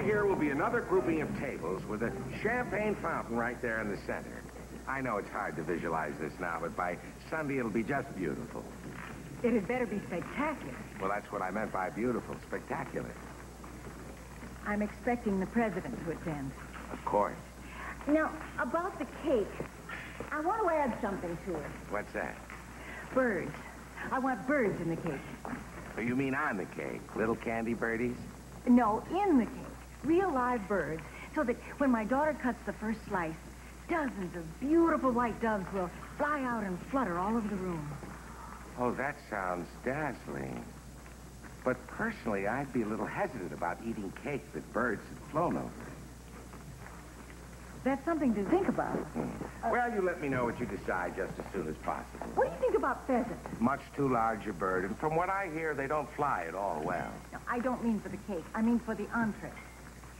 Over here will be another grouping of tables with a champagne fountain right there in the center. I know it's hard to visualize this now, but by Sunday it'll be just beautiful. It had better be spectacular. Well, that's what I meant by beautiful, spectacular. I'm expecting the president to attend. Of course. Now, about the cake, I want to add something to it. What's that? Birds. I want birds in the cake. So you mean on the cake? Little candy birdies? No, in the cake. Real live birds. So that when my daughter cuts the first slice, dozens of beautiful white doves will fly out and flutter all over the room. Oh, that sounds dazzling. But personally, I'd be a little hesitant about eating cake that birds had flown over. That's something to think about. Well, you let me know what you decide just as soon as possible. What do you think about pheasants? Much too large a bird, and from what I hear, they don't fly at all well. No, I don't mean for the cake. I mean for the entree.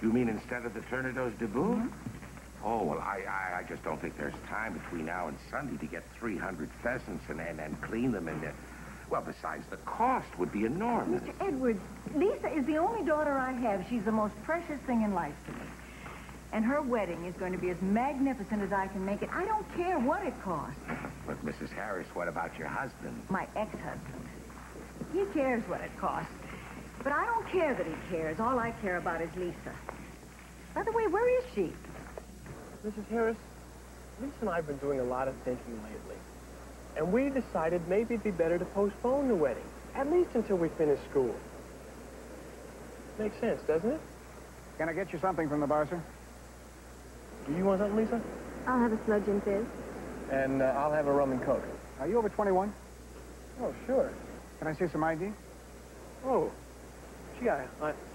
You mean instead of the Tornados de Boue? Mm-hmm. Oh, well, I just don't think there's time between now and Sunday to get 300 pheasants and clean them and... well, besides, the cost would be enormous. Mr. Edwards, Lisa is the only daughter I have. She's the most precious thing in life to me. And her wedding is going to be as magnificent as I can make it. I don't care what it costs. But, Mrs. Harris, what about your husband? My ex-husband. He cares what it costs. But I don't care that he cares. All I care about is Lisa. By the way, where is she? Mrs. Harris, Lisa and I have been doing a lot of thinking lately. And we decided maybe it'd be better to postpone the wedding, at least until we finish school. Makes sense, doesn't it? Can I get you something from the bar, sir? Do you want something, Lisa? I'll have a sludge and fizz. And I'll have a rum and coke. Are you over 21? Oh, sure. Can I see some ID? Oh, gee, I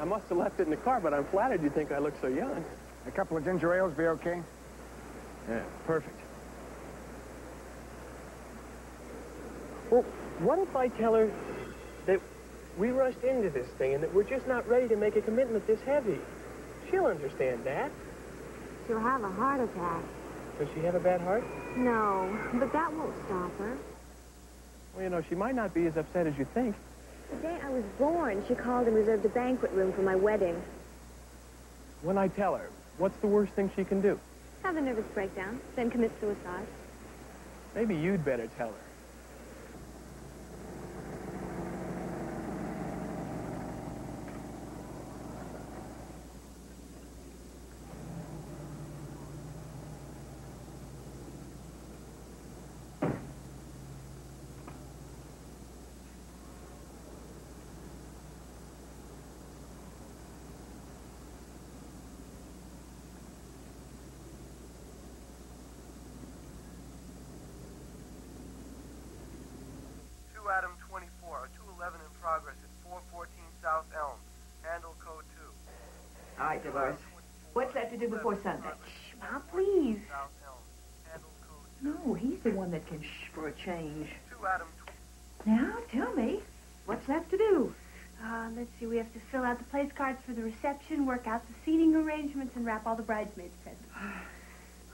must have left it in the car, but I'm flattered you think I look so young. A couple of ginger ales be okay? Yeah, perfect. Well, what if I tell her that we rushed into this thing and that we're just not ready to make a commitment this heavy? She'll understand that. She'll have a heart attack. Does she have a bad heart? No, but that won't stop her. Well, you know, she might not be as upset as you think. The day I was born, she called and reserved a banquet room for my wedding. When I tell her, what's the worst thing she can do? Have a nervous breakdown, then commit suicide. Maybe you'd better tell her. Adam 24, 211 in progress at 414 South Elm. Handle code 2. All right, Dolores. What's that to do before Sunday? Shh, Mom, please. South Elm. Handle code 2. No, he's the one that can shh for a change. 2 Adam 20. Now, tell me, what's left to do? Let's see, we have to fill out the place cards for the reception, work out the seating arrangements, and wrap all the bridesmaids' presents.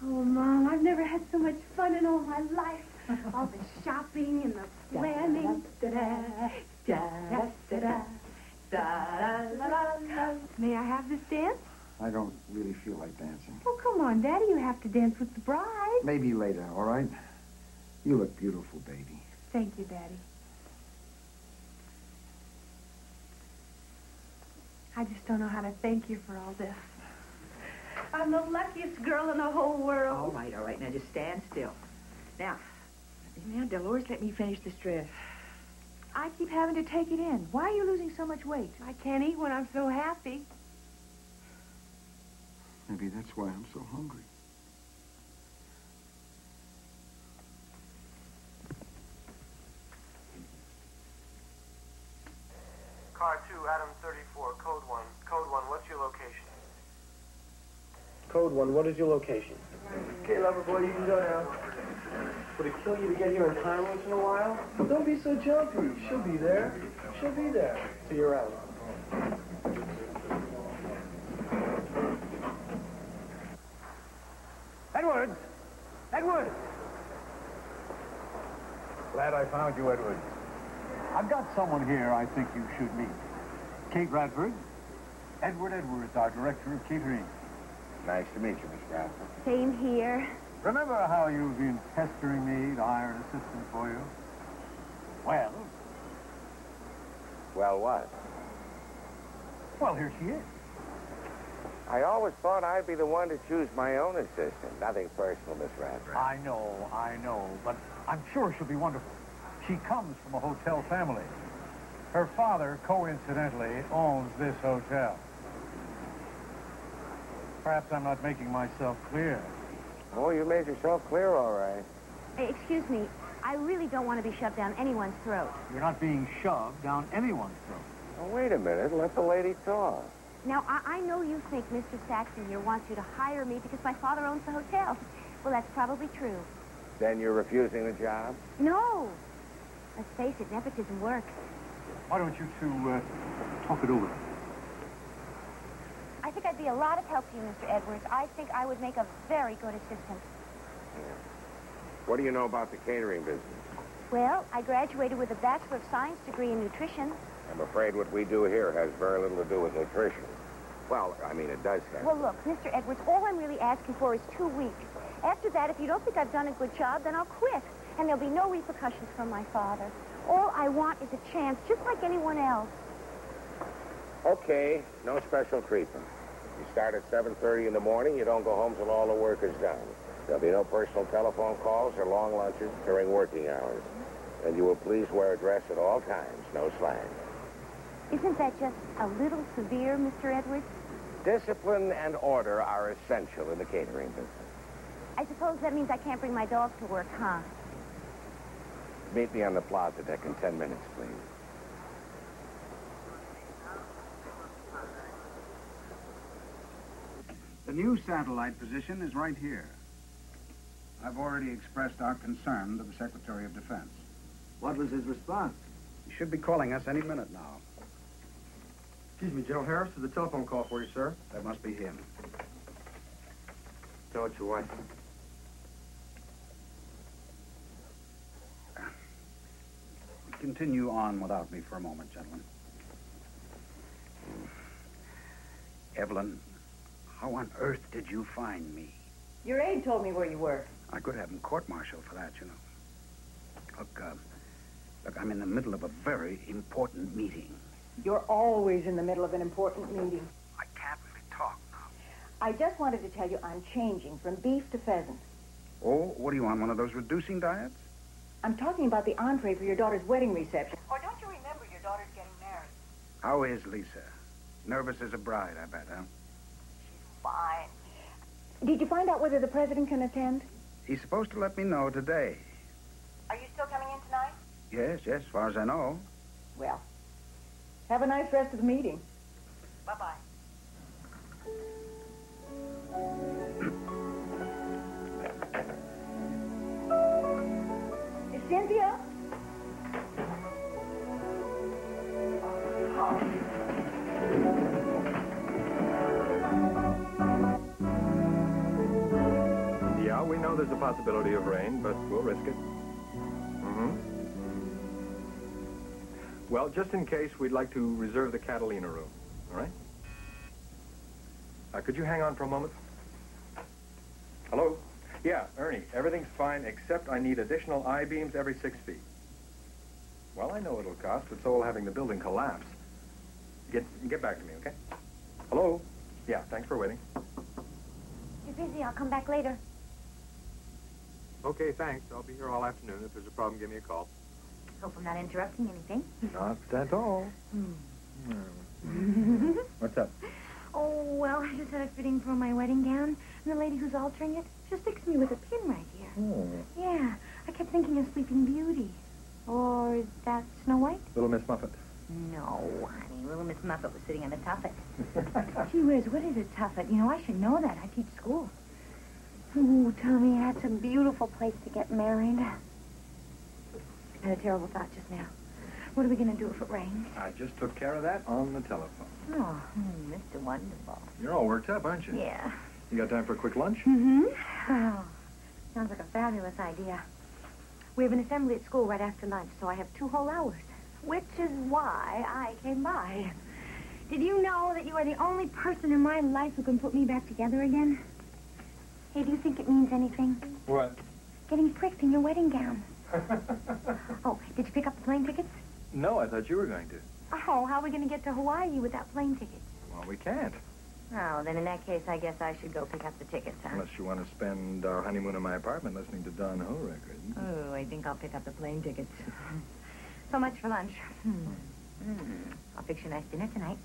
Oh, Mom, I've never had so much fun in all my life. All the shopping and the planning. May I have this dance? I don't really feel like dancing. Oh, come on, Daddy. You have to dance with the bride. Maybe later, all right? You look beautiful, baby. Thank you, Daddy. I just don't know how to thank you for all this. I'm the luckiest girl in the whole world. All right. Now just stand still. Now, Dolores, let me finish this dress. I keep having to take it in. Why are you losing so much weight? I can't eat when I'm so happy. Maybe that's why I'm so hungry. Car 2, Adam 34, code 1. Code 1, what's your location? Code 1, what is your location? Okay, lover boy, you can go now. Would it kill you to get here in time once in a while? Well, don't be so jumpy. She'll be there. She'll be there. So you're out. Edward! Edward! Glad I found you, Edward. I've got someone here I think you should meet. Kate Radford, Edward Edwards, our director of catering. Nice to meet you, Miss Radford. Same here. Remember how you've been pestering me to hire an assistant for you? Well? Well, what? Well, here she is. I always thought I'd be the one to choose my own assistant. Nothing personal, Miss Radford. I know, but I'm sure she'll be wonderful. She comes from a hotel family. Her father, coincidentally, owns this hotel. Perhaps I'm not making myself clear. Oh, you made yourself clear, all right. Hey, excuse me. I really don't want to be shoved down anyone's throat. You're not being shoved down anyone's throat. Oh, wait a minute. Let the lady talk. Now, I know you think Mr. Saxon here wants you to hire me because my father owns the hotel. Well, that's probably true. Then you're refusing the job? No. Let's face it, nepotism works. Why don't you two talk it over? I think I'd be a lot of help to you, Mr. Edwards. I think I would make a very good assistant. Yeah. What do you know about the catering business? Well, I graduated with a Bachelor of Science degree in nutrition. I'm afraid what we do here has very little to do with nutrition. Well, I mean, it does have. Well, look, Mr. Edwards, all I'm really asking for is 2 weeks. After that, if you don't think I've done a good job, then I'll quit. And there'll be no repercussions from my father. All I want is a chance, just like anyone else. Okay, no special treatment. You start at 7:30 in the morning, you don't go home till all the work is done. There'll be no personal telephone calls or long lunches during working hours. And you will please wear a dress at all times, no slang. Isn't that just a little severe, Mr. Edwards? Discipline and order are essential in the catering business. I suppose that means I can't bring my dog to work, huh? Meet me on the plaza deck in 10 minutes, please. The new satellite position is right here. I've already expressed our concern to the Secretary of Defense. What was his response? He should be calling us any minute now. Excuse me, General Harris, there's a telephone call for you, sir. That must be him. Tell it to your wife. Continue on without me for a moment, gentlemen. Evelyn, how on earth did you find me? Your aide told me where you were. I could have him court-martialed for that, you know. Look, I'm in the middle of a very important meeting. You're always in the middle of an important meeting. I can't really talk now. I just wanted to tell you I'm changing from beef to pheasant. Oh, what are you on, one of those reducing diets? I'm talking about the entree for your daughter's wedding reception. Or don't you remember your daughter's getting married? How is Lisa? Nervous as a bride, I bet, huh? She's fine. Did you find out whether the president can attend? He's supposed to let me know today. Are you still coming in tonight? Yes, as far as I know. Well, have a nice rest of the meeting. Bye-bye. Cynthia? Yeah, we know there's a possibility of rain, but we'll risk it. Well, just in case, we'd like to reserve the Catalina room, all right? Could you hang on for a moment? Hello? Yeah, Ernie, everything's fine, except I need additional I-beams every 6 feet. Well, I know it'll cost, but so will having the building collapse. Get back to me, okay? Hello? Yeah, thanks for waiting. You're busy. I'll come back later. Okay, thanks. I'll be here all afternoon. If there's a problem, give me a call. Hope I'm not interrupting anything. Not at all. What's up? Oh, well, I just had a fitting for my wedding gown, and the lady who's altering it just sticks me with a pin right here. Oh. Yeah, I kept thinking of Sleeping Beauty. Or is that Snow White? Little Miss Muffet. No, honey, Little Miss Muffet was sitting on a tuffet. Gee whiz, what is a tuffet? You know, I should know that. I teach school. Ooh, Tommy, that's a beautiful place to get married. I had a terrible thought just now. What are we going to do if it rains? I just took care of that on the telephone. Oh, Mr. Wonderful. You're all worked up, aren't you? Yeah. You got time for a quick lunch? Oh, sounds like a fabulous idea. We have an assembly at school right after lunch, so I have 2 whole hours, which is why I came by. Did you know that you are the only person in my life who can put me back together again? Hey, do you think it means anything? What? Getting pricked in your wedding gown. Oh, did you pick up the plane tickets? No, I thought you were going to. Oh, how are we going to get to Hawaii without plane tickets? Well, we can't. Oh, then in that case, I guess I should go pick up the tickets, huh? Unless you want to spend our honeymoon in my apartment listening to Don Ho records. Oh, I think I'll pick up the plane tickets. So much for lunch. I'll fix you a nice dinner tonight.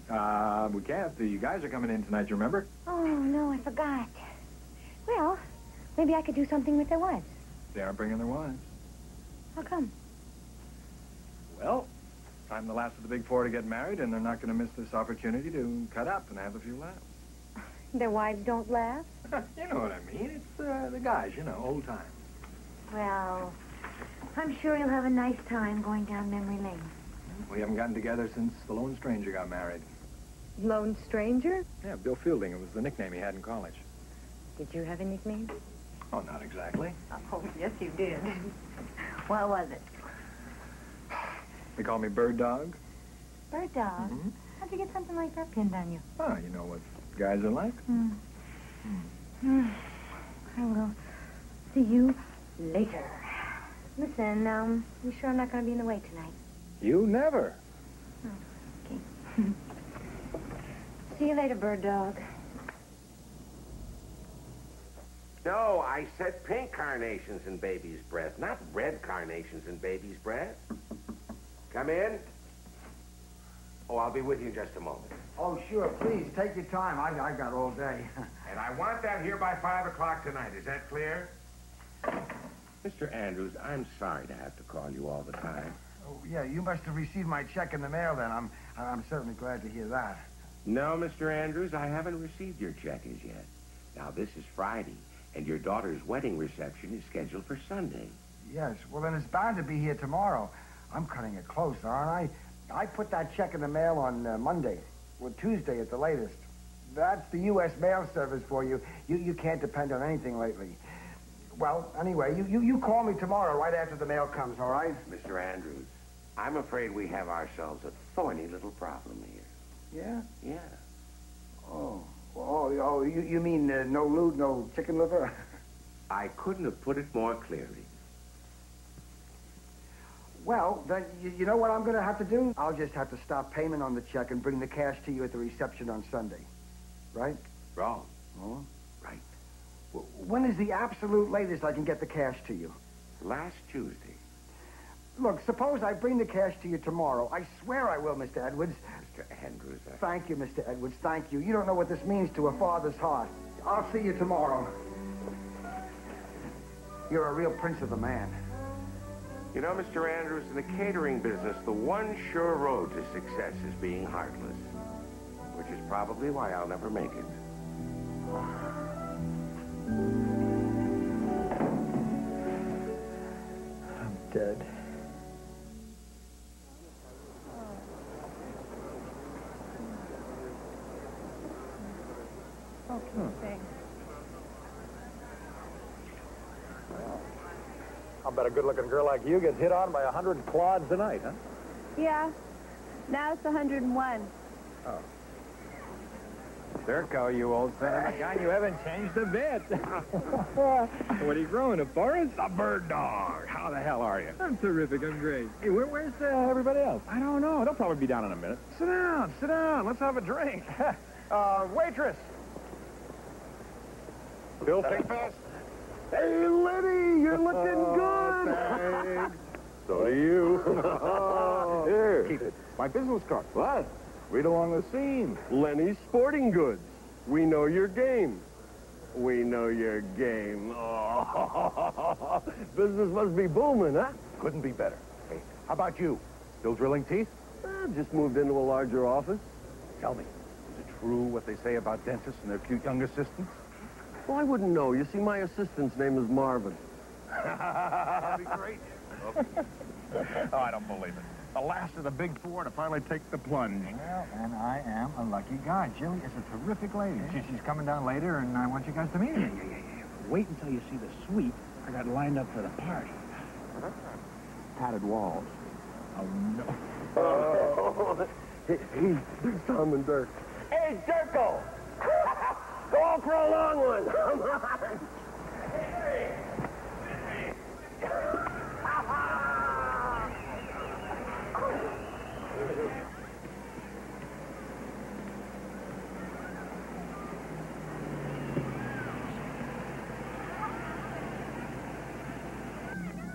We can't. The guys are coming in tonight, you remember? Oh, no, I forgot. Well, maybe I could do something with their wives. They aren't bringing their wives. How come? Well, I'm the last of the big four to get married, and they're not going to miss this opportunity to cut up and have a few laughs. Their wives don't laugh? You know what I mean. It's the guys, you know, old times. Well, I'm sure you'll have a nice time going down memory lane. We haven't gotten together since the Lone Stranger got married. Lone Stranger? Yeah, Bill Fielding. It was the nickname he had in college. Did you have a nickname? Oh, not exactly. Oh, yes, you did. What was it? They call me Bird Dog. Bird Dog? Mm-hmm. How'd you get something like that pinned on you? Oh, you know what guys are like. I will see you later. Listen, you sure I'm not going to be in the way tonight? You never. Oh, okay. See you later, Bird Dog. No, I said pink carnations in baby's breath, not red carnations in baby's breath. Come in. Oh, I'll be with you in just a moment. Oh, sure. Please, take your time. I got all day. And I want that here by 5 o'clock tonight. Is that clear? Mr. Andrews, I'm sorry to have to call you all the time. Oh, yeah, you must have received my check in the mail, then. I'm certainly glad to hear that. No, Mr. Andrews, I haven't received your check as yet. Now, this is Friday, and your daughter's wedding reception is scheduled for Sunday. Yes, well, then it's bound to be here tomorrow. I'm cutting it close, aren't I? I put that check in the mail on Monday, or Tuesday at the latest. That's the U.S. Mail Service for you. You can't depend on anything lately. Well, anyway, you call me tomorrow right after the mail comes, all right? Mr. Andrews, I'm afraid we have ourselves a thorny little problem here. Yeah? Yeah. Oh, you mean no lube, no chicken liver? I couldn't have put it more clearly. Well, then, you know what I'm going to have to do? I'll just have to stop payment on the check and bring the cash to you at the reception on Sunday. Right? Wrong. Oh? Right. When is the absolute latest I can get the cash to you? Last Tuesday. Look, suppose I bring the cash to you tomorrow. I swear I will, Mr. Edwards. Mr. Andrews, Thank you, Mr. Edwards, thank you. You don't know what this means to a father's heart. I'll see you tomorrow. You're a real prince of a man. You know, Mr. Andrews, in the catering business, the one sure road to success is being heartless, which is probably why I'll never make it. I'm dead. Okay, thanks. I'll bet a good-looking girl like you gets hit on by 100 clods a night, huh? Yeah. Now it's 101. Oh. Durko, you old son of a gun, you haven't changed a bit. What are you growing, a forest? A bird dog. How the hell are you? I'm terrific. I'm great. Hey, where's everybody else? I don't know. They'll probably be down in a minute. Sit down. Sit down. Let's have a drink. Waitress. Bill, take fast. Hey, Lenny, you're looking good. Thanks. So do you. Here. Keep it. My business card. What? Read along the scene. Lenny's Sporting Goods. We know your game. We know your game. Oh. Business must be booming, huh? Couldn't be better. Hey, how about you? Still drilling teeth? Just moved into a larger office. Tell me, is it true what they say about dentists and their cute young assistants? Well, I wouldn't know. You see, my assistant's name is Marvin. That'd be great. Oh, I don't believe it. The last of the big four to finally take the plunge. Well, and I am a lucky guy. Jilly is a terrific lady. She's coming down later, and I want you guys to meet her. Yeah. Wait until you see the suite I got lined up for the party. Padded walls. Oh, no. He's Tom and Dirk. Hey, Dirko! Go on for a long one. Come on. Hey!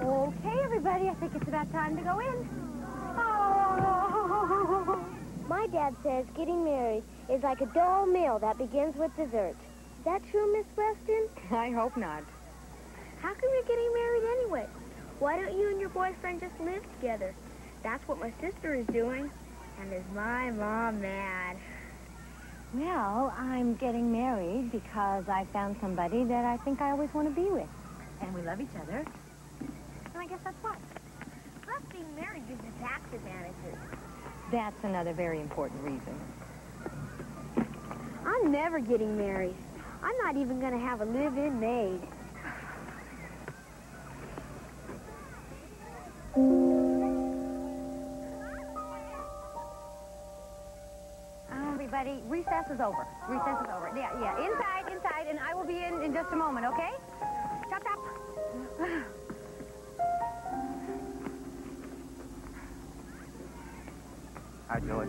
Okay, everybody, I think it's about time to go in. Oh. My dad says getting married is like a dull meal that begins with dessert. Is that true, Miss Weston? I hope not. How come you're getting married anyway? Why don't you and your boyfriend just live together? That's what my sister is doing. And is my mom mad? Well, I'm getting married because I found somebody that I think I always want to be with. And we love each other. I guess that's what. Plus, being married gives you tax advantages. That's another very important reason. I'm never getting married. I'm not even going to have a live-in maid. Everybody, recess is over. Recess is over. Yeah. Inside, and I will be in just a moment, okay? Chop. Hi, Jilly.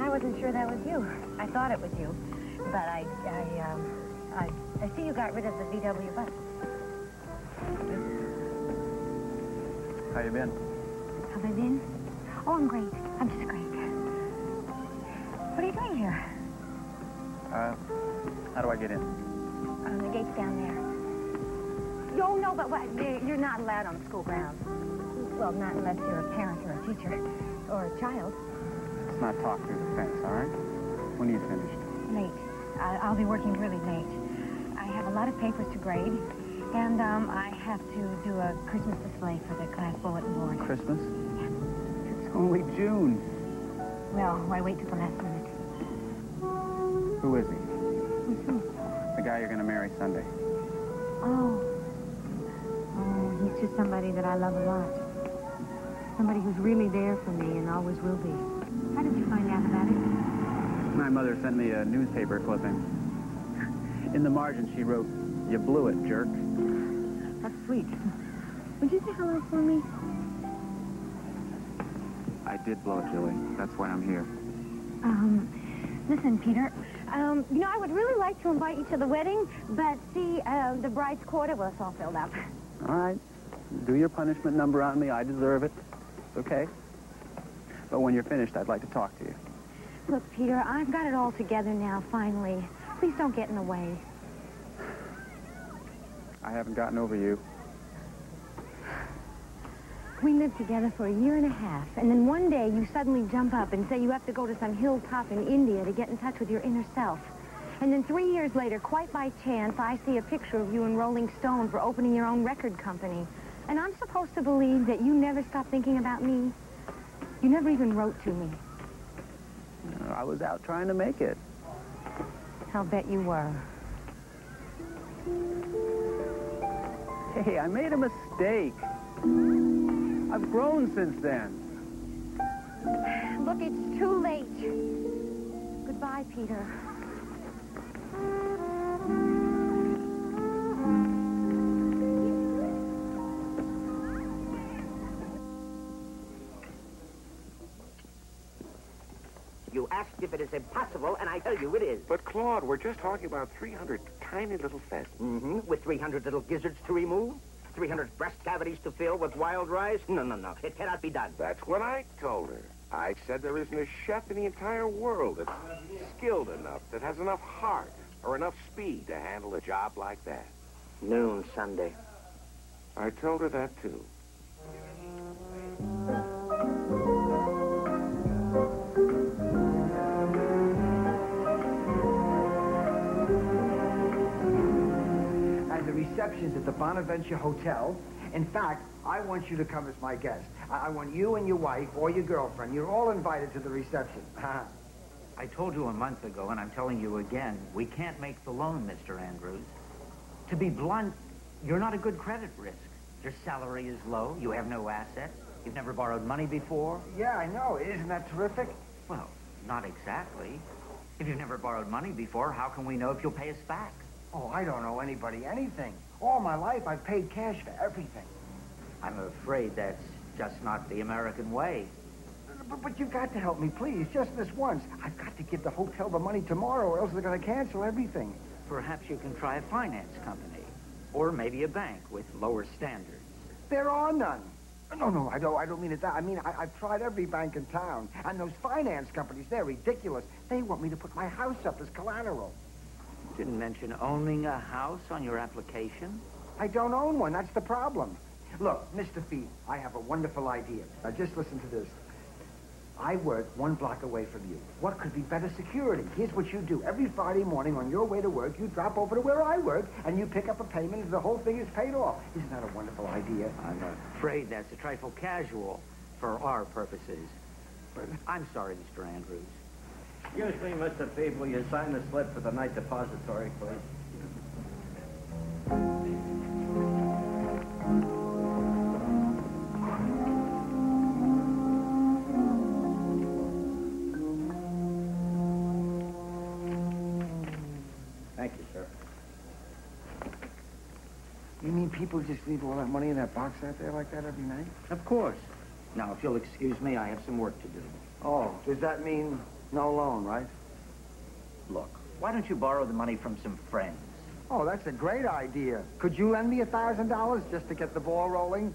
I wasn't sure that was you. I thought it was you, but I see you got rid of the VW bus. How you been? Have I been? Oh, I'm great. I'm just great. What are you doing here? How do I get in? The gate's down there. Oh, no, but what? You're not allowed on the school grounds. Well, not unless you're a parent or a teacher or a child. Let's not talk through the fence, all right? When are you finished? Late. I'll be working really late. I have a lot of papers to grade, and I have to do a Christmas display for the class bulletin board. Christmas? Yeah. It's only June. Well, why wait till the last minute? Who is he? Who's who? The guy you're going to marry Sunday. Oh, he's just somebody that I love a lot. Somebody who's really there for me and always will be. How did you find out about it? My mother sent me a newspaper clipping. In the margin, she wrote, "You blew it, jerk." That's sweet. Would you say hello for me? I did blow it, Jilly. That's why I'm here. Listen, Peter. You know, I would really like to invite you to the wedding, but see, the bride's quarter was all filled up. All right. Do your punishment number on me. I deserve it. It's okay. But when you're finished, I'd like to talk to you. Look, Peter, I've got it all together now, finally. Please don't get in the way. I haven't gotten over you. We lived together for a year and a half, and then one day you suddenly jump up and say you have to go to some hilltop in India to get in touch with your inner self. And then 3 years later, quite by chance, I see a picture of you in Rolling Stone for opening your own record company. And I'm supposed to believe that you never stopped thinking about me? You never even wrote to me. I was out trying to make it. I'll bet you were. Hey, I made a mistake. I've grown since then. Look, it's too late. Goodbye, Peter. You asked if it is impossible, and I tell you it is. But, Claude, we're just talking about 300 tiny little feathers. Mm-hmm. With 300 little gizzards to remove, 300 breast cavities to fill with wild rice. No. It cannot be done. That's what I told her. I said there isn't a chef in the entire world that's skilled enough, that has enough heart or enough speed to handle a job like that. Noon Sunday. I told her that, too. Receptions at the Bonaventure Hotel. In fact, I want you to come as my guest. I want you and your wife or your girlfriend. You're all invited to the reception. I told you a month ago, and I'm telling you again, we can't make the loan, Mr. Andrews. To be blunt, you're not a good credit risk. Your salary is low. You have no assets. You've never borrowed money before. Yeah, I know. Isn't that terrific? Well, Not exactly. If you've never borrowed money before, how can we know if you'll pay us back? Oh, I don't owe anybody anything. All my life, I've paid cash for everything. I'm afraid that's just not the American way. But you've got to help me, please, just this once. I've got to give the hotel the money tomorrow, or else they're going to cancel everything. Perhaps you can try a finance company, or maybe a bank with lower standards. There are none. No, I don't mean it that. I mean, I've tried every bank in town, and those finance companies, they're ridiculous. They want me to put my house up as collateral. You didn't mention owning a house on your application? I don't own one. That's the problem. Look, Mr. Fee, I have a wonderful idea. Now, just listen to this. I work one block away from you. What could be better security? Here's what you do. Every Friday morning on your way to work, you drop over to where I work, and you pick up a payment, and the whole thing is paid off. Isn't that a wonderful idea? I'm afraid that's a trifle casual for our purposes. But I'm sorry, Mr. Andrews. Excuse me, Mr. Fee, will you sign the slip for the night depository, please? You mean people just leave all that money in that box out there like that every night? Of course. Now, if you'll excuse me, I have some work to do. Oh, does that mean no loan, right? Look, why don't you borrow the money from some friends? Oh, that's a great idea. Could you lend me $1,000 just to get the ball rolling?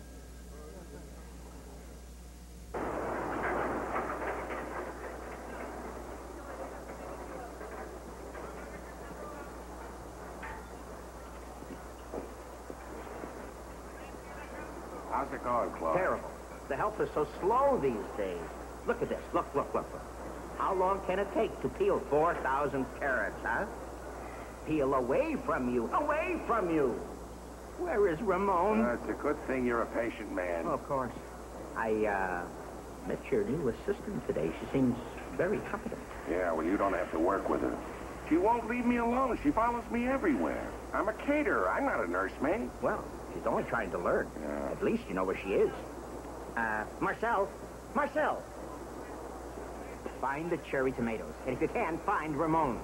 How's it going, Claude? Terrible. The help is so slow these days. Look at this. Look. How long can it take to peel 4,000 carrots, huh? Peel away from you. Away from you. Where is Ramon? It's a good thing you're a patient man. Oh, of course. I met your new assistant today. She seems very competent. Yeah, well, you don't have to work with her. She won't leave me alone. She follows me everywhere. I'm a caterer. I'm not a nursemaid. Well... she's only trying to learn. Yeah. At least you know where she is. Marcel! Find the cherry tomatoes. And if you can, find Ramon.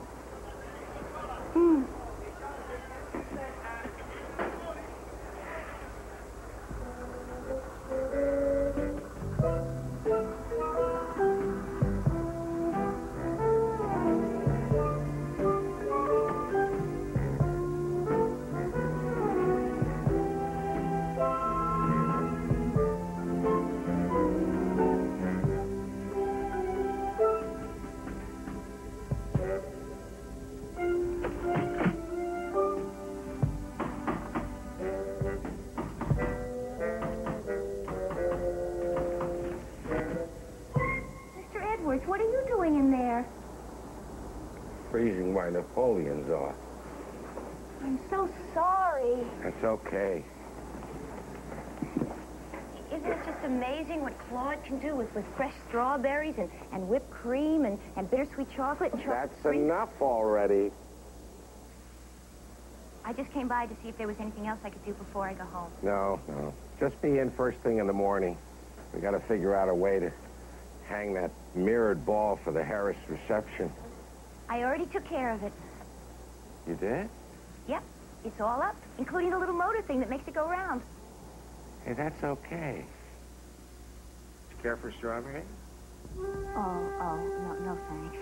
Why Napoleon's are. I'm so sorry. That's okay. Isn't it just amazing what Claude can do with fresh strawberries and whipped cream and bittersweet chocolate and chocolate That's cream. Enough already. I just came by to see if there was anything else I could do before I go home. No. Just be in first thing in the morning. We got to figure out a way to hang that mirrored ball for the Harris reception. I already took care of it. You did? Yep. It's all up, including the little motor thing that makes it go round. Hey, that's okay. Do you care for strawberry? Oh, no thanks.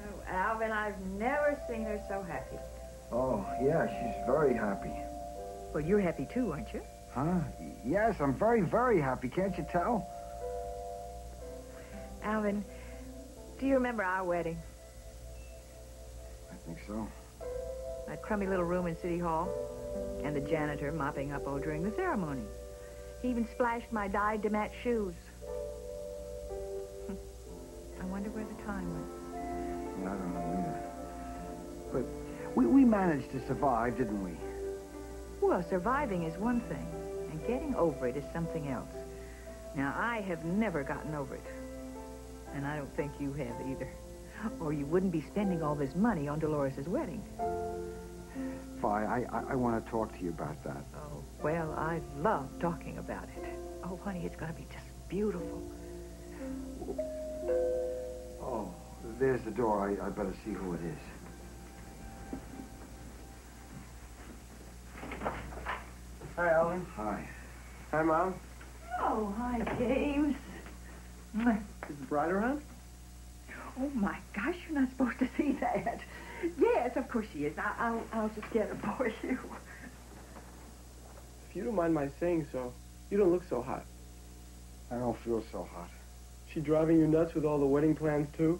Oh, Alvin, I've never seen her so happy. Oh, yeah, she's very happy. Well, you're happy too, aren't you? Huh? Yes, I'm very, very happy. Can't you tell? Alvin, do you remember our wedding? I think so. That crummy little room in City Hall and the janitor mopping up all during the ceremony. He even splashed my dyed to match shoes. I wonder where the time went. I don't know either. But we managed to survive, didn't we? Well, surviving is one thing. And getting over it is something else. Now, I have never gotten over it. And I don't think you have either. Or you wouldn't be spending all this money on Dolores' wedding. Fie, I want to talk to you about that. Oh. Well, I love talking about it. Oh, honey, it's going to be just beautiful. Oh, there's the door. I better see who it is. Hi, Alvin. Hi. Hi, Mom. Oh, hi, James. Is the bride around? Oh, my gosh, you're not supposed to see that. Yes, of course she is. I'll just get her for you. If you don't mind my saying so, you don't look so hot. I don't feel so hot. She driving you nuts with all the wedding plans, too?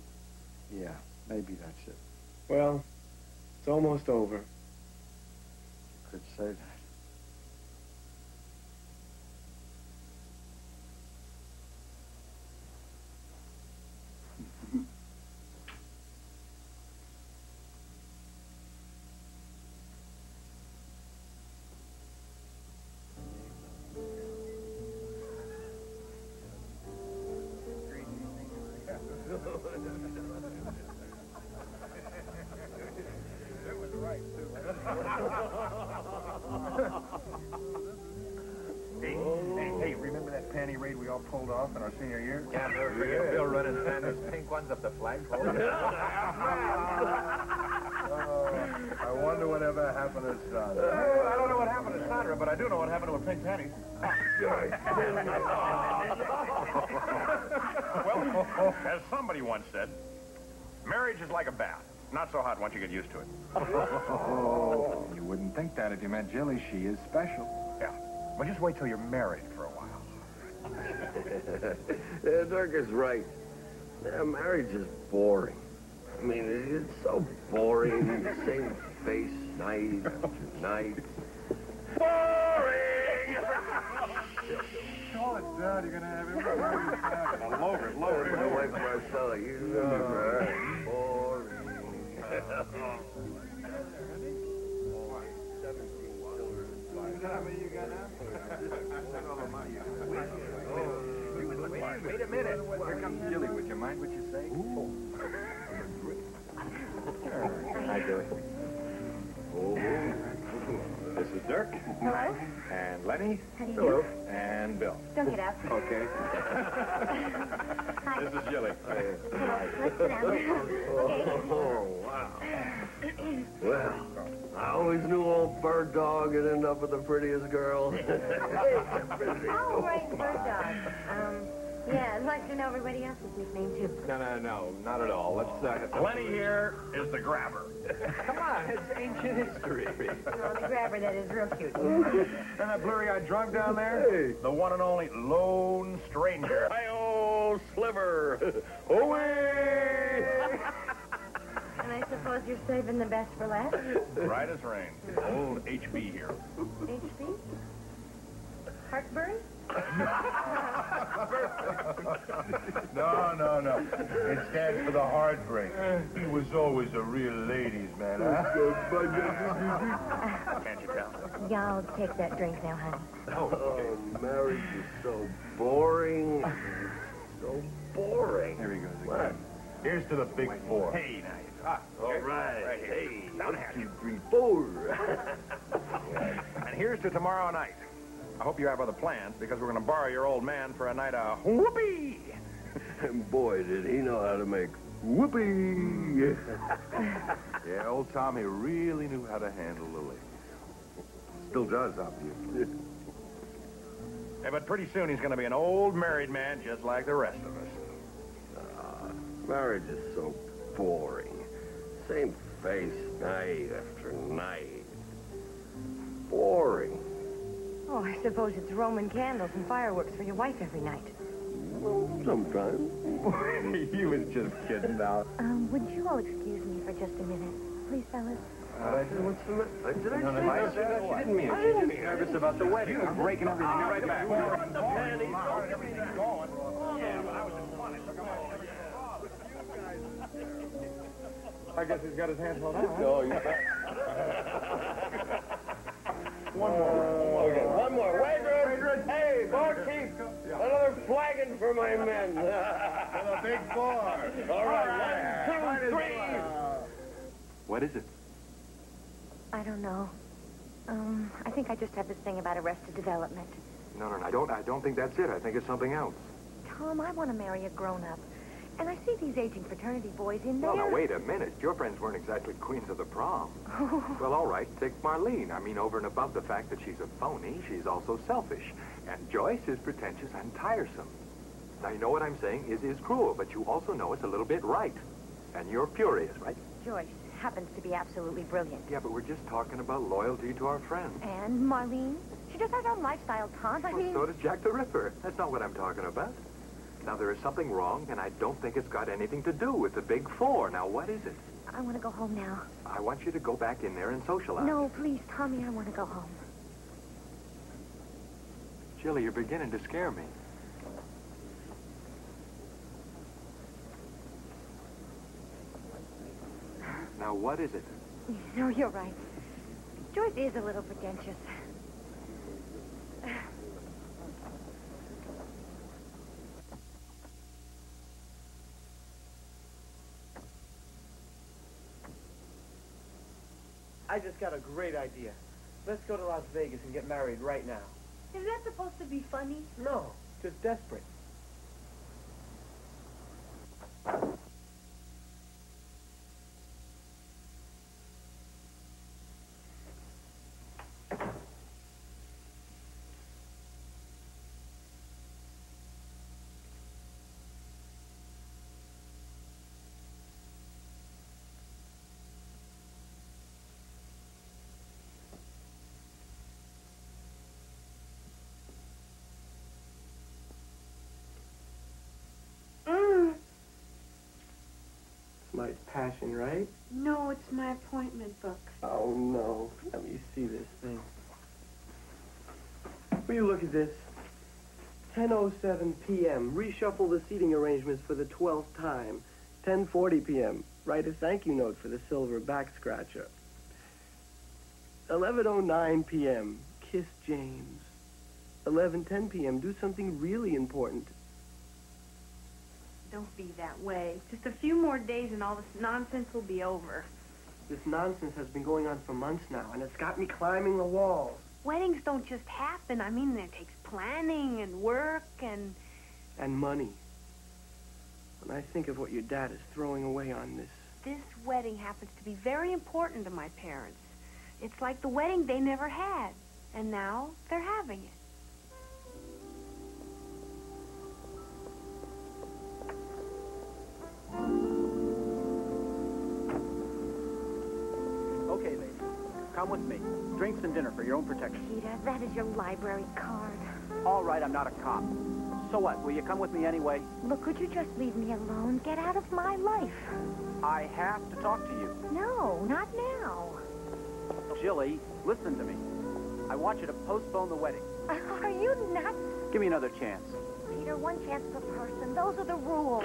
Yeah, maybe that's it. Well, it's almost over. You could say that. Pulled off in our senior year. Can't forget Bill running Sandra's pink ones up the flagpole. I wonder whatever happened to Sandra. I don't know what happened to Sandra, but I do know what happened to her pink panties. Well, as somebody once said, marriage is like a bath. Not so hot once you get used to it. Oh, you wouldn't think that if you met Jilly. She is special. Yeah. Well, just wait till you're married for a while. Dirk is right. Yeah, marriage is boring. I mean, it's so boring. The same face night after night. Boring! Call it down. You're going to have everybody. Lower it, lower it. My wife, Marcella, you remember her. Boring. Wait a minute. Here comes Jilly. Would you mind what you say? Ooh. Hi, Jilly. Oh. This is Dirk. Hello. And Lenny. Hello. And Bill. Don't get up. Okay. Hi. This is Jilly. Hi. Let's sit down. Okay. Oh, wow. Well, I always knew old Bird Dog would end up with the prettiest girl. Oh, right, Bird Dog. Yeah, I'd like to know everybody else's nickname, too. No, not at all. Let's Lenny here is the Grabber. Come on, it's ancient history. No, the Grabber, that is real cute. And that blurry-eyed drunk down there? Hey. The one and only Lone Stranger. Hi-oh, Sliver. Away! And I suppose you're saving the best for last? Right as rain. Old H.B. here. H.B.? Hartbury? No. It stands for the heartbreak. He was always a real ladies' man. Huh? Can't you tell? Y'all take that drink now, honey. Oh, marriage is so boring. So boring. There he goes again. What? Here's to the big four. Hey, now. All right. Right here. Hey, down here. 1, 2, 3, 4. And here's to tomorrow night. I hope you have other plans, because we're going to borrow your old man for a night of whoopee. And boy, did he know how to make whoopee. Yeah, old Tommy really knew how to handle the ladies. Still does, obviously. Yeah, but pretty soon he's going to be an old married man just like the rest of us. Marriage is so boring. Same face night after night. Boring. Oh, I suppose it's Roman candles and fireworks for your wife every night. Well, sometimes. He was just kidding now. Would you all excuse me for just a minute? Please, fellas. What's the matter? Did I say that? She didn't mean it. She was just nervous about the wedding. You were breaking everything up right back. Everything's going. Yeah, but I was just funny. I guess he's got his hands held out. No, he's not. One more. Waitress! Hey, barkeep! Another flagon for my men. For the big four. All right. 1, 2, 3. What is it? I don't know. I think I just have this thing about arrested development. No, I don't think that's it. I think it's something else. Tom, I want to marry a grown-up. And I see these aging fraternity boys in there. Well, now, wait a minute. Your friends weren't exactly queens of the prom. Well, all right, take Marlene. I mean, over and above the fact that she's a phony, she's also selfish. And Joyce is pretentious and tiresome. Now, you know what I'm saying is cruel, but you also know it's a little bit right. And you're furious, right? Joyce happens to be absolutely brilliant. Yeah, but we're just talking about loyalty to our friends. And Marlene? She just has her own lifestyle, Tom. I mean... So does Jack the Ripper. That's not what I'm talking about. Now, there is something wrong, and I don't think it's got anything to do with the big four. Now, what is it? I want to go home now. I want you to go back in there and socialize. No, please, Tommy, I want to go home. Jilly, you're beginning to scare me. Now, what is it? No, you're right. Joyce is a little pretentious. I just got a great idea. Let's go to Las Vegas and get married right now. Is that supposed to be funny? No, just desperate. It's passion, right? No, it's my appointment book. Oh, no. Let me see this thing. Will you look at this? 10:07 p.m. Reshuffle the seating arrangements for the 12th time. 10:40 p.m. Write a thank you note for the silver back scratcher. 11:09 p.m. Kiss James. 11:10 p.m. Do something really important. Don't be that way. Just a few more days and all this nonsense will be over. This nonsense has been going on for months now, and it's got me climbing the walls. Weddings don't just happen. I mean, it takes planning and work and... And money. When I think of what your dad is throwing away on this... This wedding happens to be very important to my parents. It's like the wedding they never had, and now they're having it. Okay, ladies, come with me. Drinks and dinner for your own protection. Peter, that is your library card. All right, I'm not a cop. So what, will you come with me anyway? Look, could you just leave me alone? Get out of my life. I have to talk to you. No, not now. Jilly, listen to me. I want you to postpone the wedding. Are you nuts? Give me another chance. Peter, one chance per person. Those are the rules.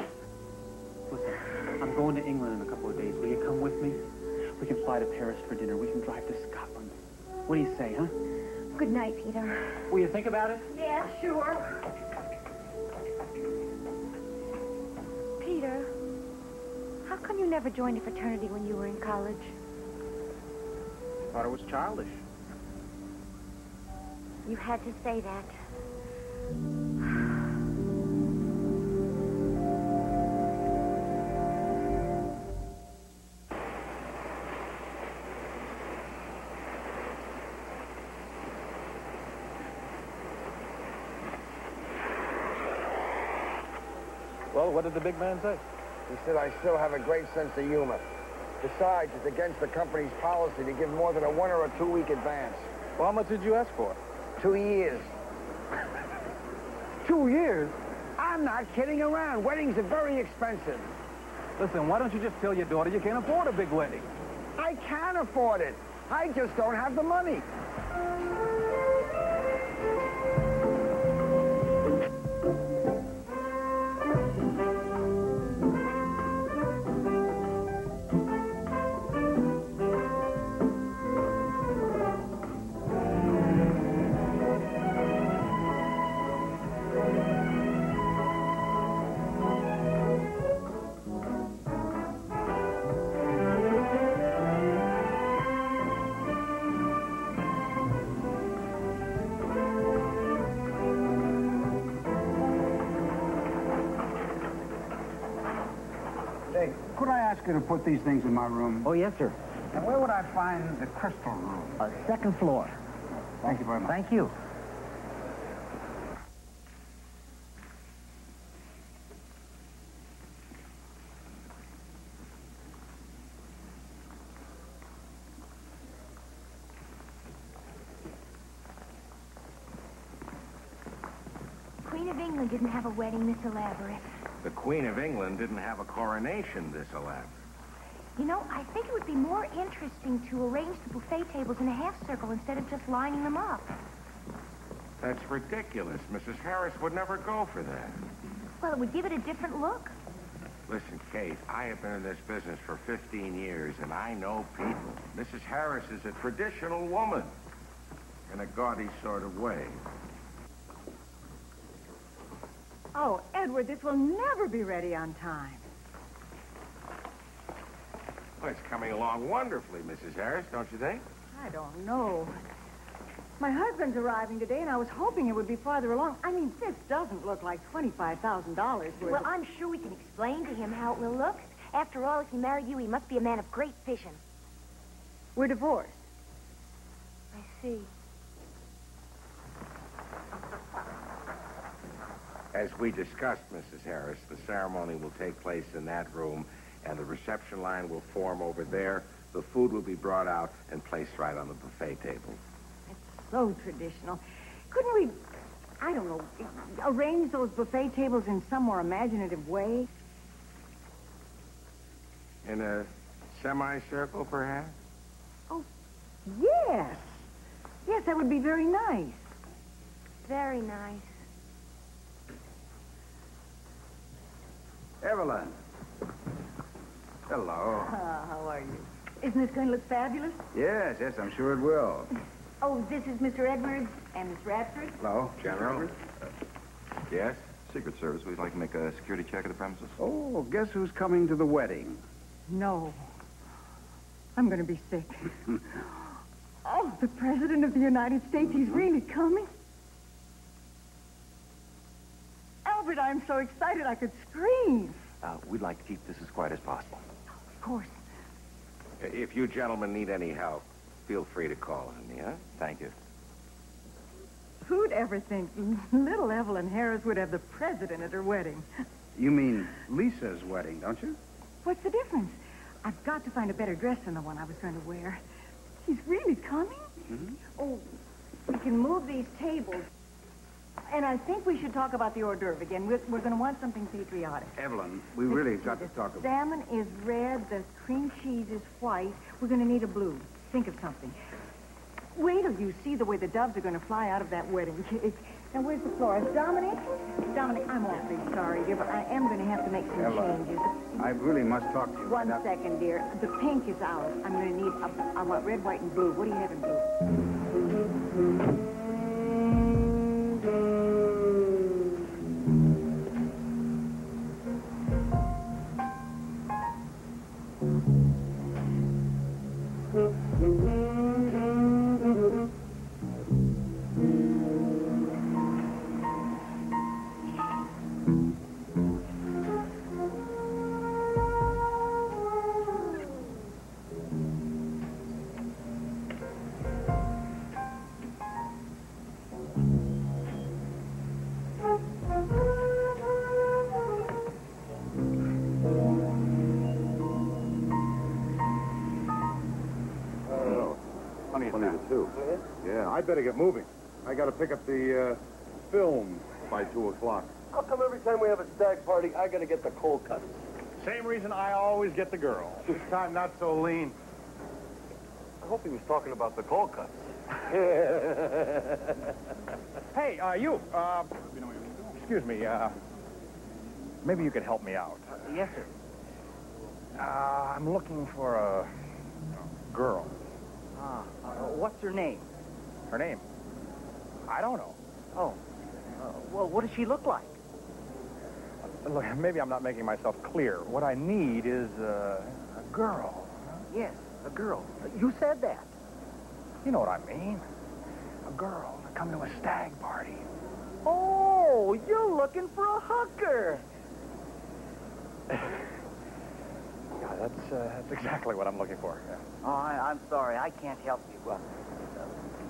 Listen, I'm going to England in a couple of days. Will you come with me? We can fly to Paris for dinner. We can drive to Scotland. What do you say, huh? Good night, Peter. Will you think about it? Yeah, sure. Peter, how come you never joined a fraternity when you were in college? I thought it was childish. You had to say that. Well, what did the big man say? He said, I still have a great sense of humor. Besides, it's against the company's policy to give more than a 1 or a 2 week advance. Well, how much did you ask for? 2 years. 2 years? I'm not kidding around. Weddings are very expensive. Listen, why don't you just tell your daughter you can't afford a big wedding? I can afford it. I just don't have the money. Hey, could I ask you to put these things in my room? Oh, yes, sir. And where would I find the crystal room? Second floor. Thank you very much. Thank you. England didn't have a wedding this elaborate. The Queen of England didn't have a coronation this elaborate. You know, I think it would be more interesting to arrange the buffet tables in a half circle instead of just lining them up. That's ridiculous. Mrs. Harris would never go for that. Well, it would give it a different look. Listen, Kate, I have been in this business for 15 years, and I know people. Mrs. Harris is a traditional woman in a gaudy sort of way. Oh, Edward, this will never be ready on time. Well, it's coming along wonderfully, Mrs. Harris, don't you think? I don't know. My husband's arriving today, and I was hoping it would be farther along. I mean, this doesn't look like $25,000 worth. Well, I'm sure we can explain to him how it will look. After all, if he married you, he must be a man of great vision. We're divorced. I see. As we discussed, Mrs. Harris, the ceremony will take place in that room, and the reception line will form over there. The food will be brought out and placed right on the buffet table. That's so traditional. Couldn't we, I don't know, arrange those buffet tables in some more imaginative way? In a semicircle, perhaps? Oh, yes. Yes, that would be very nice. Very nice. Evelyn. Hello. How are you? Isn't this going to look fabulous? Yes, yes, I'm sure it will. Oh, this is Mr. Edwards and Miss Radford. Hello. General. Yes? Secret Service. We'd like to make a security check of the premises. Oh, guess who's coming to the wedding? No. I'm going to be sick. Oh, the President of the United States, he's really coming? I'm so excited I could scream. We'd like to keep this as quiet as possible. Of course. If you gentlemen need any help, feel free to call on me, huh? Thank you. Who'd ever think little Evelyn Harris would have the president at her wedding? You mean Lisa's wedding, don't you? What's the difference? I've got to find a better dress than the one I was going to wear. He's really coming? Mm-hmm. Oh, we can move these tables. And I think we should talk about the hors d'oeuvre again. We're going to want something patriotic. Evelyn, we really have got to talk about... The salmon is red, the cream cheese is white. We're going to need a blue. Think of something. Wait till you see the way the doves are going to fly out of that wedding cake. Now, where's the florist? Dominic? Dominic, I'm awfully sorry, dear, but I am going to have to make some changes. I really must talk to you. One second, dear. The pink is ours. I'm going to need a red, white, and blue. What do you have in blue? Yeah, I better get moving. I gotta pick up the film by 2 o'clock. How come every time we have a stag party, I gotta get the cold cuts? Same reason I always get the girl. This time, not so lean. I hope he was talking about the cold cuts. Hey, you. Excuse me. Maybe you could help me out. Yes, sir. I'm looking for a girl. Ah, what's her name? Her name? I don't know. Oh. Well, what does she look like? Look, maybe I'm not making myself clear. What I need is a girl. Yes, a girl. You said that. You know what I mean. A girl to come to a stag party. Oh, you're looking for a hooker. that's exactly what I'm looking for. Yeah. Oh, I'm sorry. I can't help you.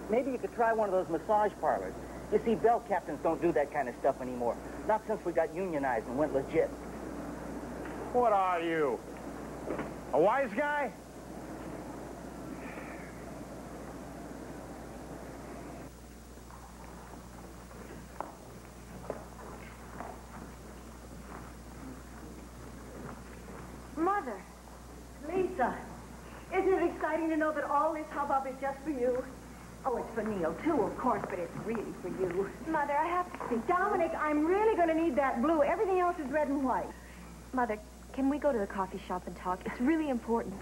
Maybe you could try one of those massage parlors. You see, bell captains don't do that kind of stuff anymore. Not since we got unionized and went legit. What are you? A wise guy? Mother, Lisa, isn't it exciting to know that all this hubbub is just for you? Oh, it's for Neil, too, of course, but it's really for you. Mother, I have to speak. Dominic, I'm really going to need that blue. Everything else is red and white. Mother, can we go to the coffee shop and talk? It's really important.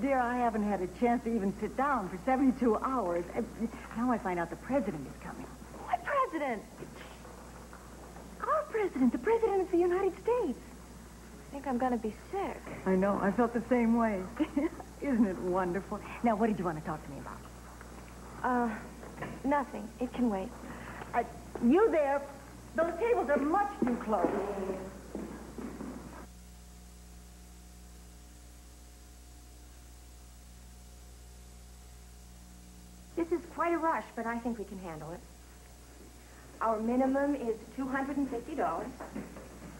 Dear, I haven't had a chance to even sit down for 72 hours. Now I find out the president is coming. What president? Our president, the president of the United States. I think I'm going to be sick. I know. I felt the same way. Isn't it wonderful? Now, what did you want to talk to me about? Nothing. It can wait. You there? Those tables are much too close. This is quite a rush, but I think we can handle it. Our minimum is $250.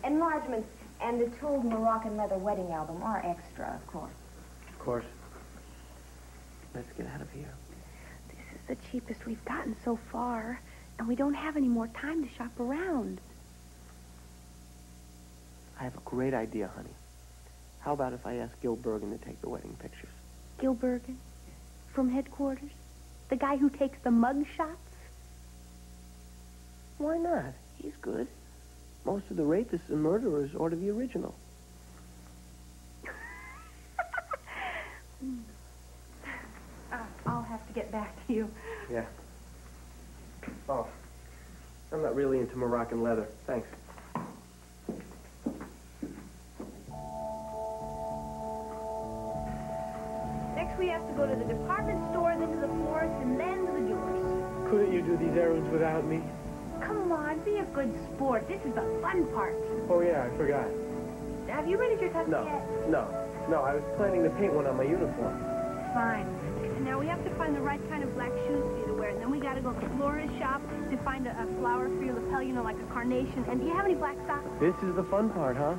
Enlargements and the tooled Moroccan leather wedding album are extra, of course. Of course. Let's get out of here. The cheapest we've gotten so far, and we don't have any more time to shop around. I have a great idea, honey. How about if I ask Gilbergen to take the wedding pictures? Gilbergen? From headquarters? The guy who takes the mug shots? Why not? He's good. Most of the rapists and murderers are the original. I'll have to get back to you. Yeah. Oh, I'm not really into Moroccan leather. Thanks. Next, we have to go to the department store, then to the florist, and then to the jewelers. Couldn't you do these errands without me? Come on, be a good sport. This is the fun part. Oh, yeah, I forgot. Have you rented your Tuffet yet? No, I was planning to paint one on my uniform. Fine. Now, we have to find the right kind of black shoes for you to wear, and then we got to go to the florist shop to find a flower for your lapel, you know, like a carnation. And do you have any black socks? This is the fun part, huh?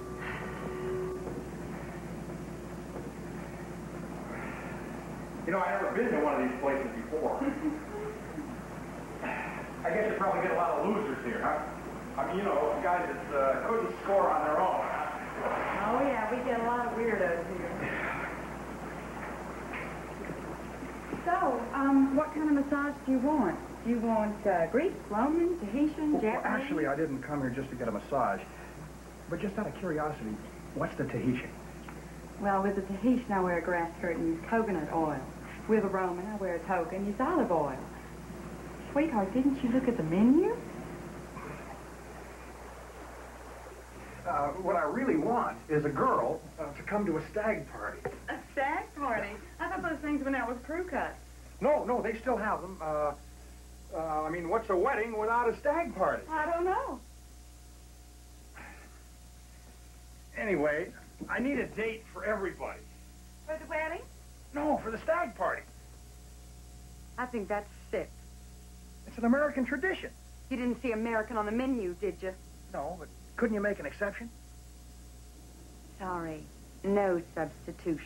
You know, I've never been to one of these places before. I guess you probably get a lot of losers here, huh? I mean, you know, guys that couldn't score on their own. Oh, yeah, we get a lot of weirdos here. So, what kind of massage do you want? Do you want Greek, Roman, Tahitian, Japanese? Well, actually, I didn't come here just to get a massage. But just out of curiosity, what's the Tahitian? Well, with the Tahitian, I wear a grass skirt and use coconut oil. With a Roman, I wear a toga and use olive oil. Sweetheart, didn't you look at the menu? What I really want is a girl to come to a stag party. A stag party? I thought those things went out with crew cuts. No, they still have them. I mean, what's a wedding without a stag party? I don't know. Anyway, I need a date for everybody. For the wedding? No, for the stag party. I think that's sick. It's an American tradition. You didn't see American on the menu, did you? No, but... couldn't you make an exception? Sorry, no substitution.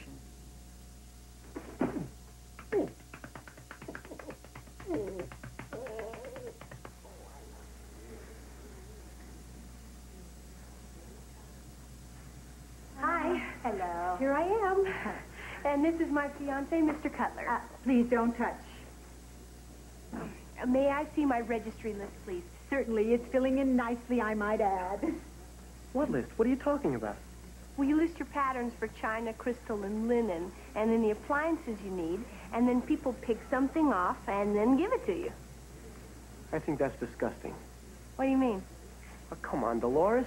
Hi. Hello. Here I am. And this is my fiancé, Mr. Cutler. Please don't touch. May I see my registry list, please? Certainly, it's filling in nicely, I might add. What list? What are you talking about? Well, you list your patterns for china, crystal, and linen, and then the appliances you need, and then people pick something off and then give it to you. I think that's disgusting. What do you mean? Oh, come on, Dolores.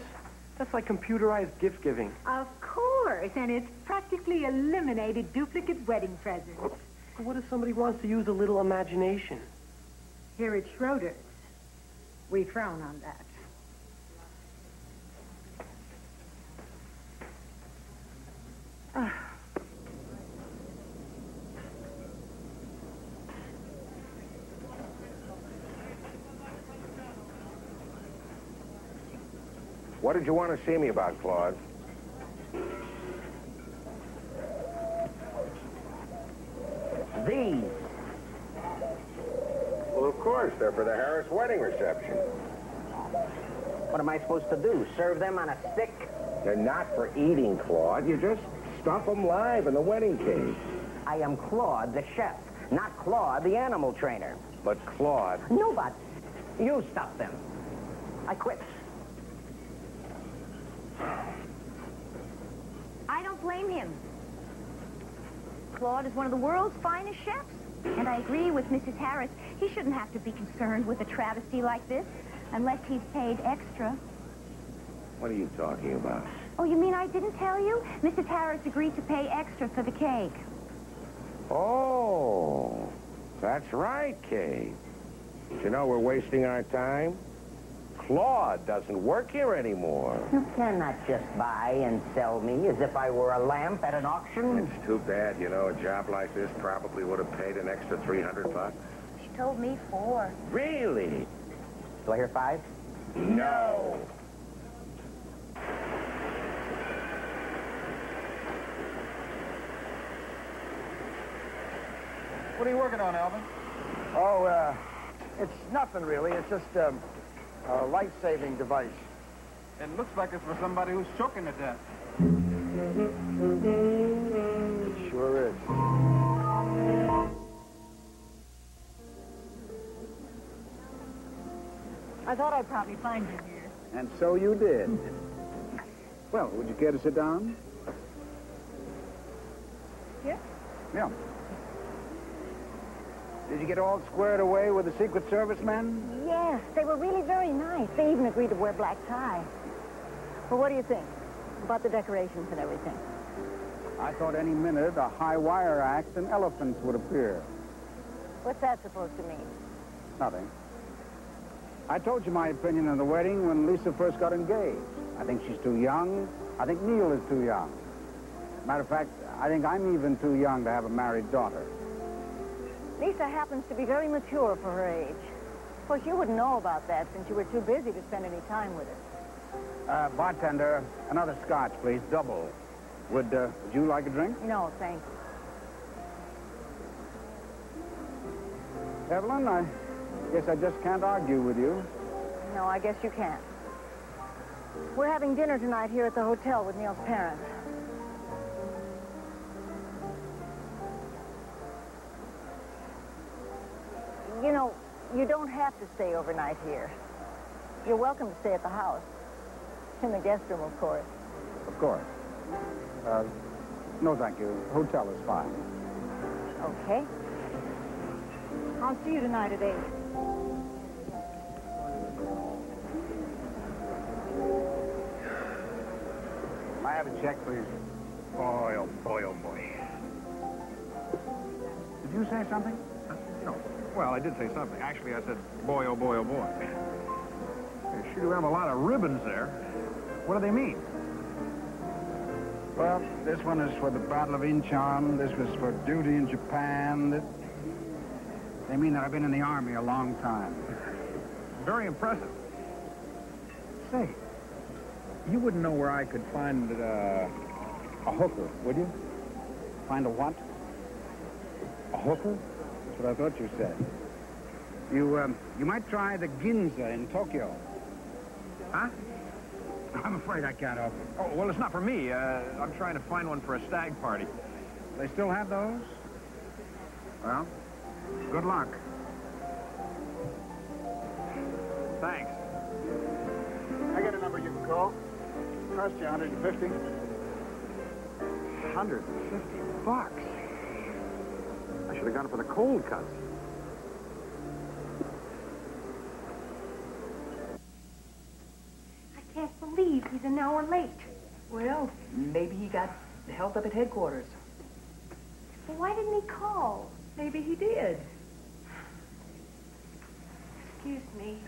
That's like computerized gift-giving. Of course, and it's practically eliminated duplicate wedding presents. But what if somebody wants to use a little imagination? Here at Schroeder's. We frown on that. What did you want to see me about, Claude? These. Well, of course, they're for the Harris wedding reception. What am I supposed to do, serve them on a stick? They're not for eating, Claude. You just stuff them live in the wedding cake. I am Claude, the chef, not Claude, the animal trainer. But Claude... No, but you stuffed them. I quit. I don't blame him. Claude is one of the world's finest chefs. And I agree with Mrs. Harris. He shouldn't have to be concerned with a travesty like this, unless he's paid extra. What are you talking about? Oh, you mean I didn't tell you? Mrs. Harris agreed to pay extra for the cake. Oh, that's right, Kate. But you know we're wasting our time? Claude doesn't work here anymore. You cannot just buy and sell me as if I were a lamp at an auction. It's too bad, you know. A job like this probably would have paid an extra 300 bucks. She told me 4. Really? Do I hear 5? No. What are you working on, Alvin? Oh, it's nothing really. It's just, a life-saving device. It looks like it's for somebody who's choking to death. It sure is. I thought I'd probably find you here. And so you did. Well, would you care to sit down? Yeah? Yeah. Did you get all squared away with the Secret Service men? Yes, they were really very nice. They even agreed to wear black tie. Well, what do you think about the decorations and everything? I thought any minute a high wire act and elephants would appear. What's that supposed to mean? Nothing. I told you my opinion on the wedding when Lisa first got engaged. I think she's too young. I think Neil is too young. Matter of fact, I think I'm even too young to have a married daughter. Lisa happens to be very mature for her age. Of course, you wouldn't know about that since you were too busy to spend any time with her. Bartender, another scotch, please, double. Would you like a drink? No, thanks. Evelyn, I guess I just can't argue with you. No, I guess you can't. We're having dinner tonight here at the hotel with Neil's parents. You know, you don't have to stay overnight here. You're welcome to stay at the house. In the guest room, of course. Of course. No, thank you. Hotel is fine. Okay. I'll see you tonight at 8. I have a check, please. Boy, oh boy, oh boy. Did you say something? No. Well, I did say something. Actually, I said, boy, oh, boy, oh, boy. They sure do have a lot of ribbons there. What do they mean? Well, this one is for the Battle of Incheon. This was for duty in Japan. They mean that I've been in the Army a long time. Very impressive. Say, you wouldn't know where I could find a hooker, would you? Find a what? A hooker? What I thought you said. You might try the Ginza in Tokyo. Huh? I'm afraid I can't help it. Oh, well, it's not for me. I'm trying to find one for a stag party. They still have those? Well, good luck. Thanks. I got a number you can call. It costs you 150. 150 bucks? I should have gone for the cold cuts. I can't believe he's an hour late. Well, maybe he got held up at headquarters. So why didn't he call? Maybe he did. Excuse me.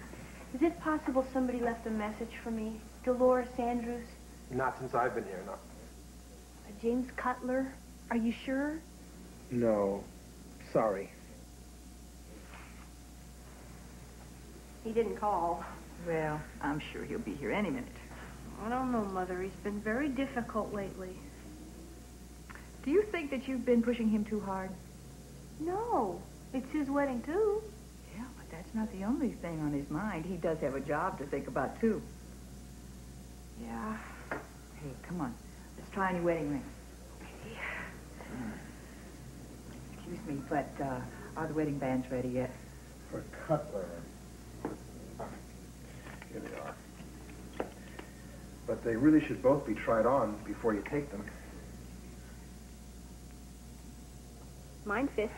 Is it possible somebody left a message for me? Dolores Andrews? Not since I've been here, no. James Cutler? Are you sure? No. Sorry. He didn't call. Well, I'm sure he'll be here any minute. I don't know, Mother. He's been very difficult lately. Do you think that you've been pushing him too hard? No. It's his wedding, too. Yeah, but that's not the only thing on his mind. He does have a job to think about, too. Yeah. Hey, come on. Let's try any wedding ring. Okay. Excuse me, but are the wedding bands ready yet? For Cutler. Here they are. But they really should both be tried on before you take them. Mine fits.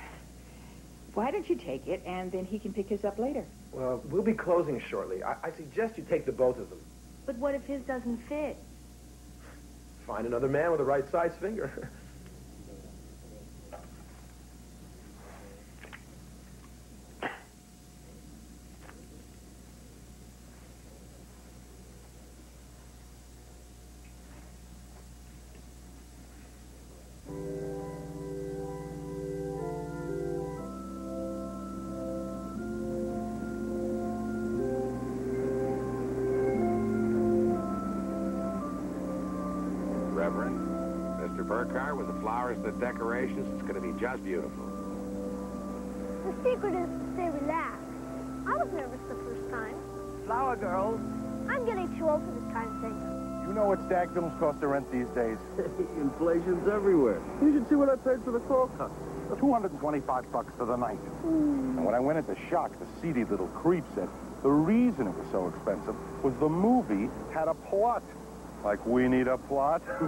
Why don't you take it, and then he can pick his up later? Well, we'll be closing shortly. I suggest you take the both of them. But what if his doesn't fit? Find another man with the right size finger. Burkhart, with the flowers and the decorations, it's going to be just beautiful. The secret is to stay relaxed. I was nervous the first time. Flower girls. I'm getting too old for this kind of thing. You know what stag films cost to rent these days. Inflation's everywhere. You should see what I paid for the call cut. $225 for the night. Mm. And when I went into shock, the seedy little creep said the reason it was so expensive was the movie had a plot. Like, we need a plot? You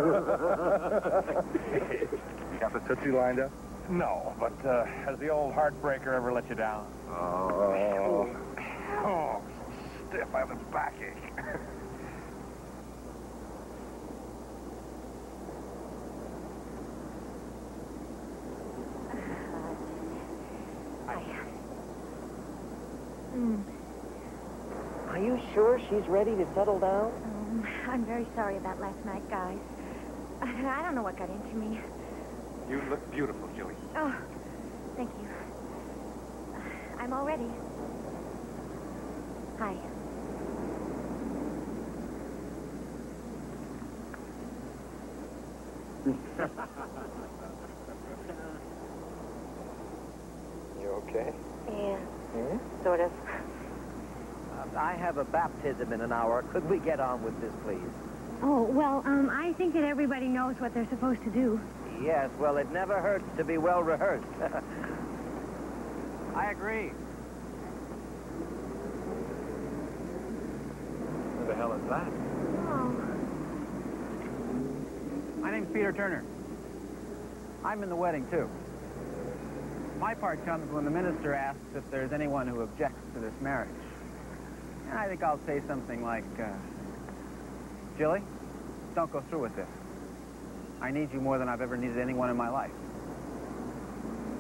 got the Tootsie lined up? No, but has the old heartbreaker ever let you down? Oh. Oh, so stiff, I have a backache. Are you sure she's ready to settle down? I'm very sorry about last night, guys. I don't know what got into me. You look beautiful, Jilly. Oh, thank you. I'm all ready. Hi. You okay? Yeah. Hmm? Sort of. I have a baptism in an hour. Could we get on with this, please? Oh, well, I think that everybody knows what they're supposed to do. Yes, well, it never hurts to be well rehearsed. I agree. Who the hell is that? Oh. My name's Peter Turner. I'm in the wedding, too. My part comes when the minister asks if there's anyone who objects to this marriage. I think I'll say something like, Jilly, don't go through with this. I need you more than I've ever needed anyone in my life.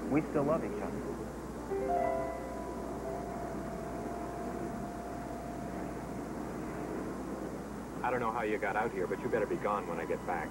We still love each other. I don't know how you got out here, but you better be gone when I get back.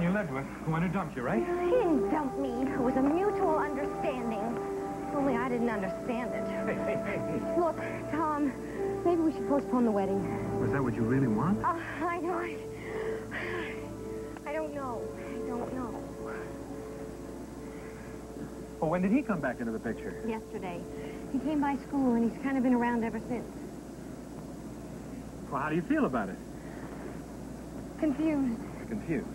You lived with, who wanted to dump you, right? He didn't dump me. It was a mutual understanding. Only I didn't understand it. Hey. Look, Tom, maybe we should postpone the wedding. Was that what you really want? I know. I don't know. I don't know. Well, when did he come back into the picture? Yesterday. He came by school, and he's kind of been around ever since. Well, how do you feel about it? Confused. Confused?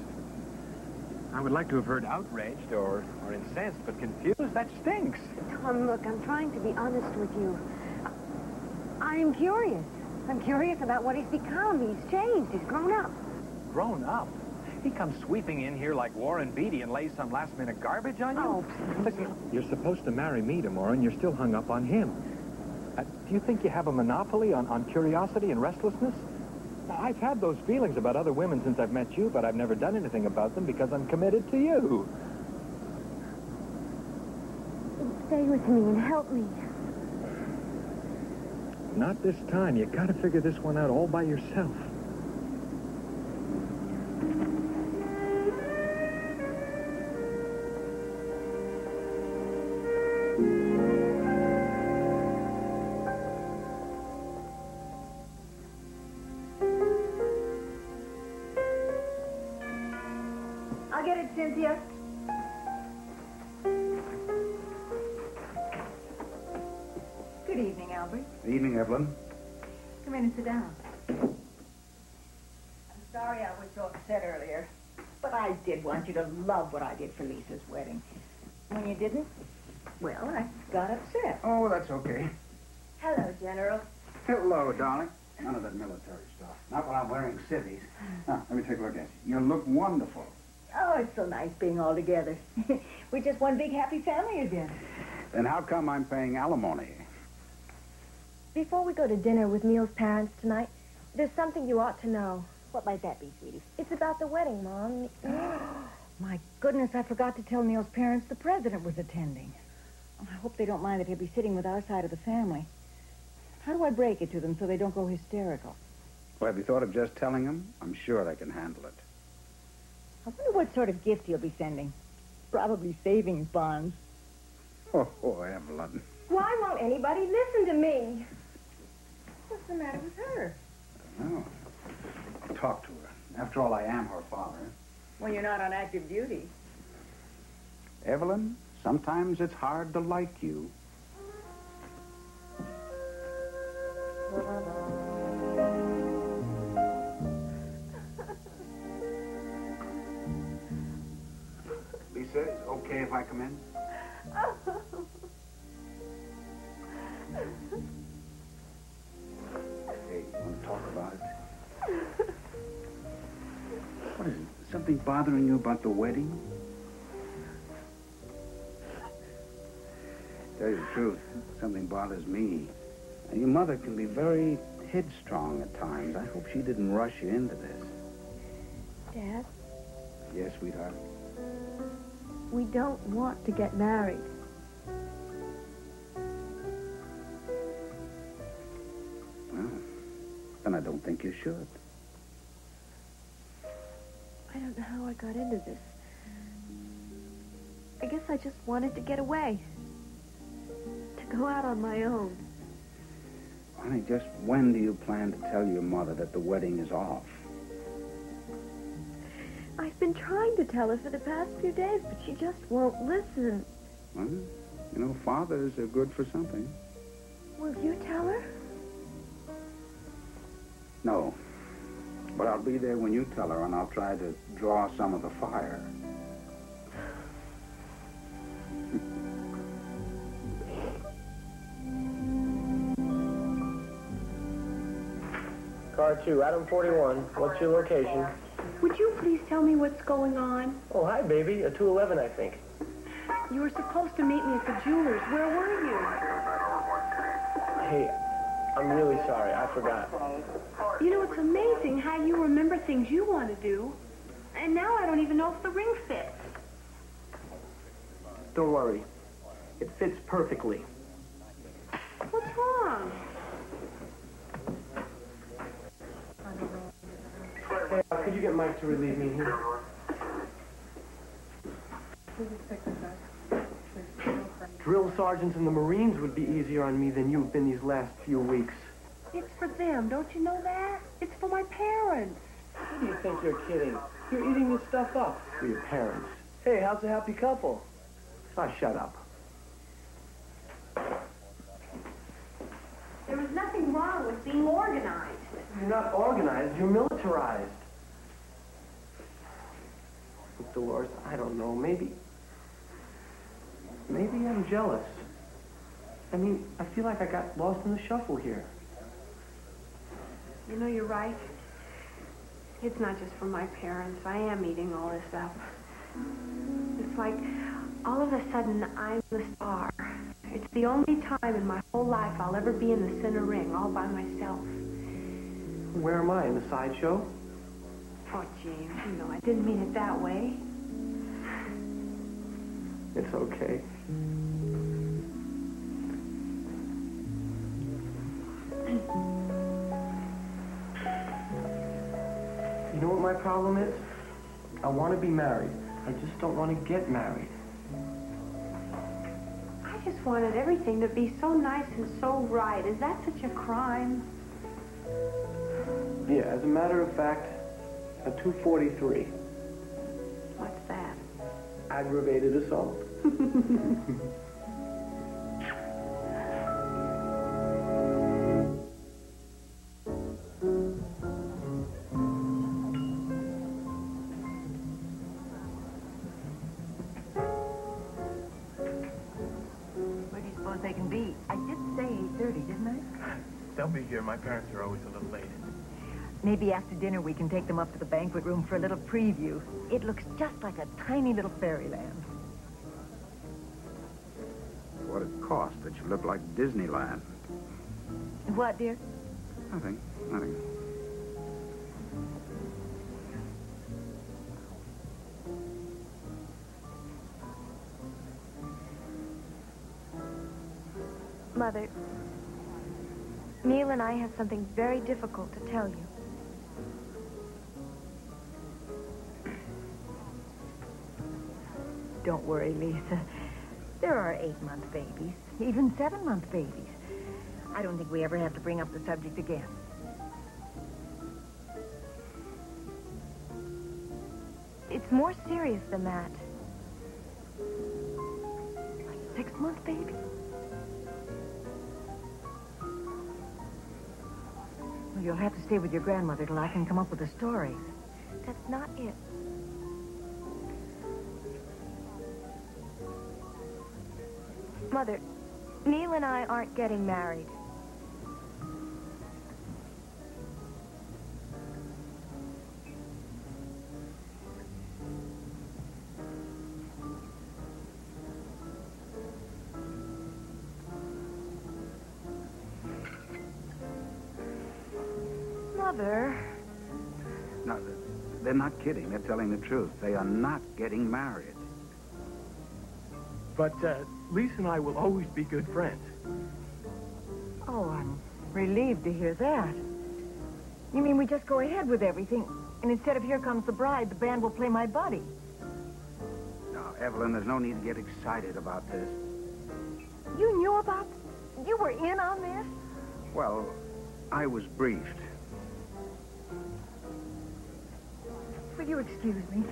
I would like to have heard outraged or incensed, but confused, that stinks. Tom, look, I'm trying to be honest with you. I'm curious. I'm curious about what he's become. He's changed. He's grown up. Grown up? He comes sweeping in here like Warren Beatty and lays some last-minute garbage on you? Oh, please. Listen, you're supposed to marry me tomorrow, and you're still hung up on him. Do you think you have a monopoly on curiosity and restlessness? I've had those feelings about other women since I've met you, but I've never done anything about them because I'm committed to you. Stay with me and help me. Not this time. You gotta figure this one out all by yourself. I'll get it, Cynthia. Good evening, Albert. Good evening, Evelyn. Come in and sit down. I'm sorry I was so upset earlier, but I did want you to love what I did for Lisa's wedding. When you didn't, well, I got upset. Oh, that's okay. Hello, General. Hello, darling. None of that military stuff. Not when I'm wearing civvies. Now, let me take a look at you. You look wonderful. Oh, it's so nice being all together. We're just one big happy family again. Then how come I'm paying alimony? Before we go to dinner with Neil's parents tonight, there's something you ought to know. What might that be, sweetie? It's about the wedding, Mom. My goodness, I forgot to tell Neil's parents the president was attending. Oh, I hope they don't mind that he'll be sitting with our side of the family. How do I break it to them so they don't go hysterical? Well, have you thought of just telling them? I'm sure they can handle it. I wonder what sort of gift he'll be sending. Probably savings bonds. Oh, Evelyn. Why won't anybody listen to me? What's the matter with her? I don't know. Talk to her. After all, I am her father. Well, you're not on active duty. Evelyn, sometimes it's hard to like you. Lisa, is it okay if I come in? Oh. Hey, you want to talk about it? What is it? Something bothering you about the wedding? Tell you the truth, something bothers me. And your mother can be very headstrong at times. I hope she didn't rush you into this. Dad? Yes, sweetheart? We don't want to get married. Well, then I don't think you should. I don't know how I got into this. I guess I just wanted to get away. To go out on my own. Honey, just when do you plan to tell your mother that the wedding is off? I've been trying to tell her for the past few days, but she just won't listen. Well, you know, fathers are good for something. Will you tell her? No. But I'll be there when you tell her, and I'll try to draw some of the fire. Car 2, Adam 41. What's your location? Would you please tell me what's going on? Oh, hi, baby. A 211, I think. You were supposed to meet me at the jeweler's. Where were you? Hey, I'm really sorry. I forgot. You know, it's amazing how you remember things you want to do. And now I don't even know if the ring fits. Don't worry. It fits perfectly. What's wrong? Could you get Mike to relieve me here? Drill sergeants in the Marines would be easier on me than you've been these last few weeks. It's for them, don't you know that? It's for my parents. Who do you think you're kidding? You're eating this stuff up. For your parents. Hey, how's the happy couple? Ah, shut up. There was nothing wrong with being organized. You're not organized, you're militarized. Dolores, I don't know, maybe I'm jealous. I mean, I feel like I got lost in the shuffle here. You know, you're right. It's not just for my parents. I am eating all this up. It's like, all of a sudden, I'm the star. It's the only time in my whole life I'll ever be in the center ring, all by myself. Where am I, in the sideshow? Oh, James, you know, I didn't mean it that way. It's okay. know what my problem is? I want to be married. I just don't want to get married. I just wanted everything to be so nice and so right. Is that such a crime? Yeah, as a matter of fact, a 243. What's that? Aggravated assault. My parents are always a little late. Maybe after dinner we can take them up to the banquet room for a little preview. It looks just like a tiny little fairyland. What'd it cost that you look like Disneyland? What, dear? Nothing, nothing. Mother, Neil and I have something very difficult to tell you. Don't worry, Lisa. There are 8-month babies, even 7-month babies. I don't think we ever have to bring up the subject again. It's more serious than that. Like a 6-month baby? You'll have to stay with your grandmother till I can come up with a story. That's not it. Mother, Neil and I aren't getting married. No, they're not kidding. They're telling the truth. They are not getting married. But Lisa and I will always be good friends. Oh, I'm relieved to hear that. You mean we just go ahead with everything, and instead of Here Comes the Bride, the band will play My Buddy? Now, Evelyn, there's no need to get excited about this. You knew about this? You were in on this? Well, I was briefed. Will you excuse me?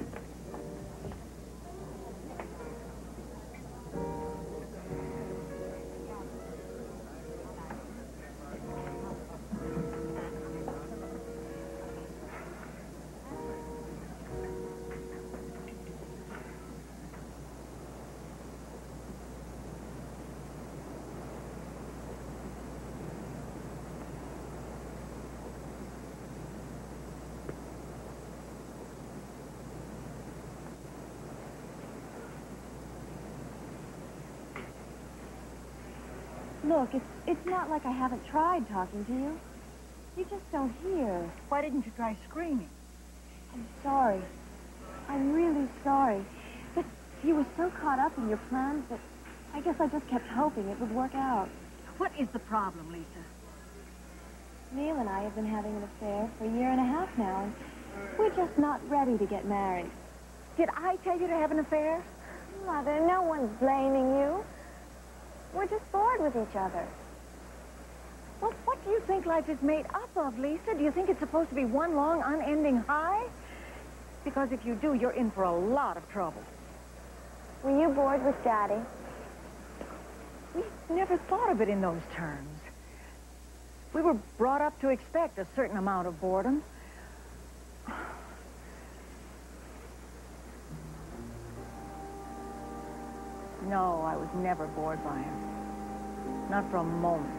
Look, it's not like I haven't tried talking to you. You just don't hear. Why didn't you try screaming? I'm sorry. I'm really sorry. But you were so caught up in your plans that I guess I just kept hoping it would work out. What is the problem, Lisa? Neil and I have been having an affair for 1.5 years now, and we're just not ready to get married. Did I tell you to have an affair? Mother, no one's blaming you. We're just bored with each other. Well, what do you think life is made up of, Lisa? Do you think it's supposed to be one long, unending high? Because if you do, you're in for a lot of trouble. Were you bored with Daddy? We never thought of it in those terms. We were brought up to expect a certain amount of boredom. No, I was never bored by him. Not for a moment.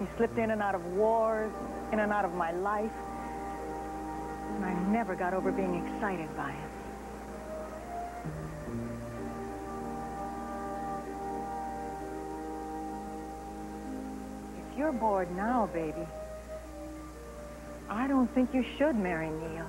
He slipped in and out of wars, in and out of my life. And I never got over being excited by him. If you're bored now, baby, I don't think you should marry Neil.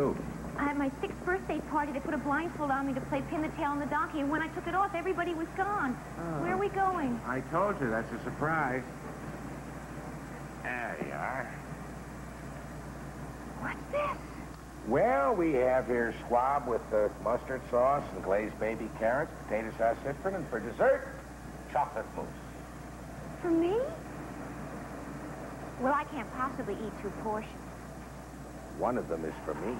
do? At my 6th birthday party, they put a blindfold on me to play pin the tail on the donkey, and when I took it off, everybody was gone. Oh. Where are we going? I told you, that's a surprise. There you are. What's this? Well, we have here squab with mustard sauce and glazed baby carrots, potato sauce citron, and for dessert, chocolate mousse. For me? Well, I can't possibly eat 2 portions. One of them is for me.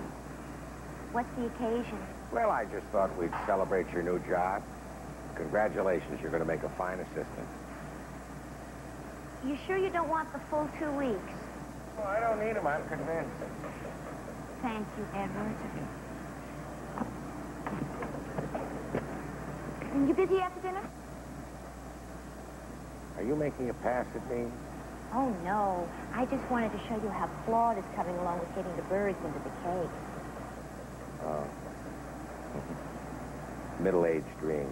What's the occasion? Well, I just thought we'd celebrate your new job. Congratulations, you're going to make a fine assistant. You sure you don't want the full 2 weeks? Oh, I don't need them, I'm convinced. Thank you, Edward. And you busy after dinner? Are you making a pass at me? Oh, no. I just wanted to show you how Claude is coming along with getting the birds into the cake. Oh. Middle-aged dream.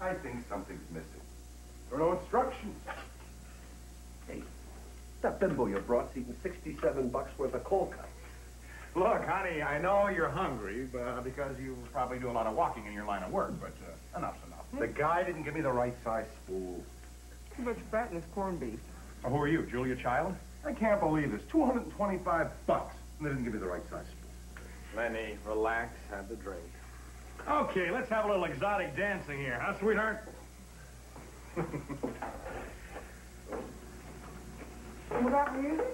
I think something's missing. There are no instructions. Hey, that bimbo you brought's eating 67 bucks worth of cold cuts. Look, honey, I know you're hungry because you probably do a lot of walking in your line of work, but enough's enough. The guy didn't give me the right size spool. Too much fat in his corned beef. Who are you, Julia Child? I can't believe this. 225 bucks, and they didn't give me the right size spool. Lenny, relax, have the drink. Okay, let's have a little exotic dancing here, huh, sweetheart? Without music?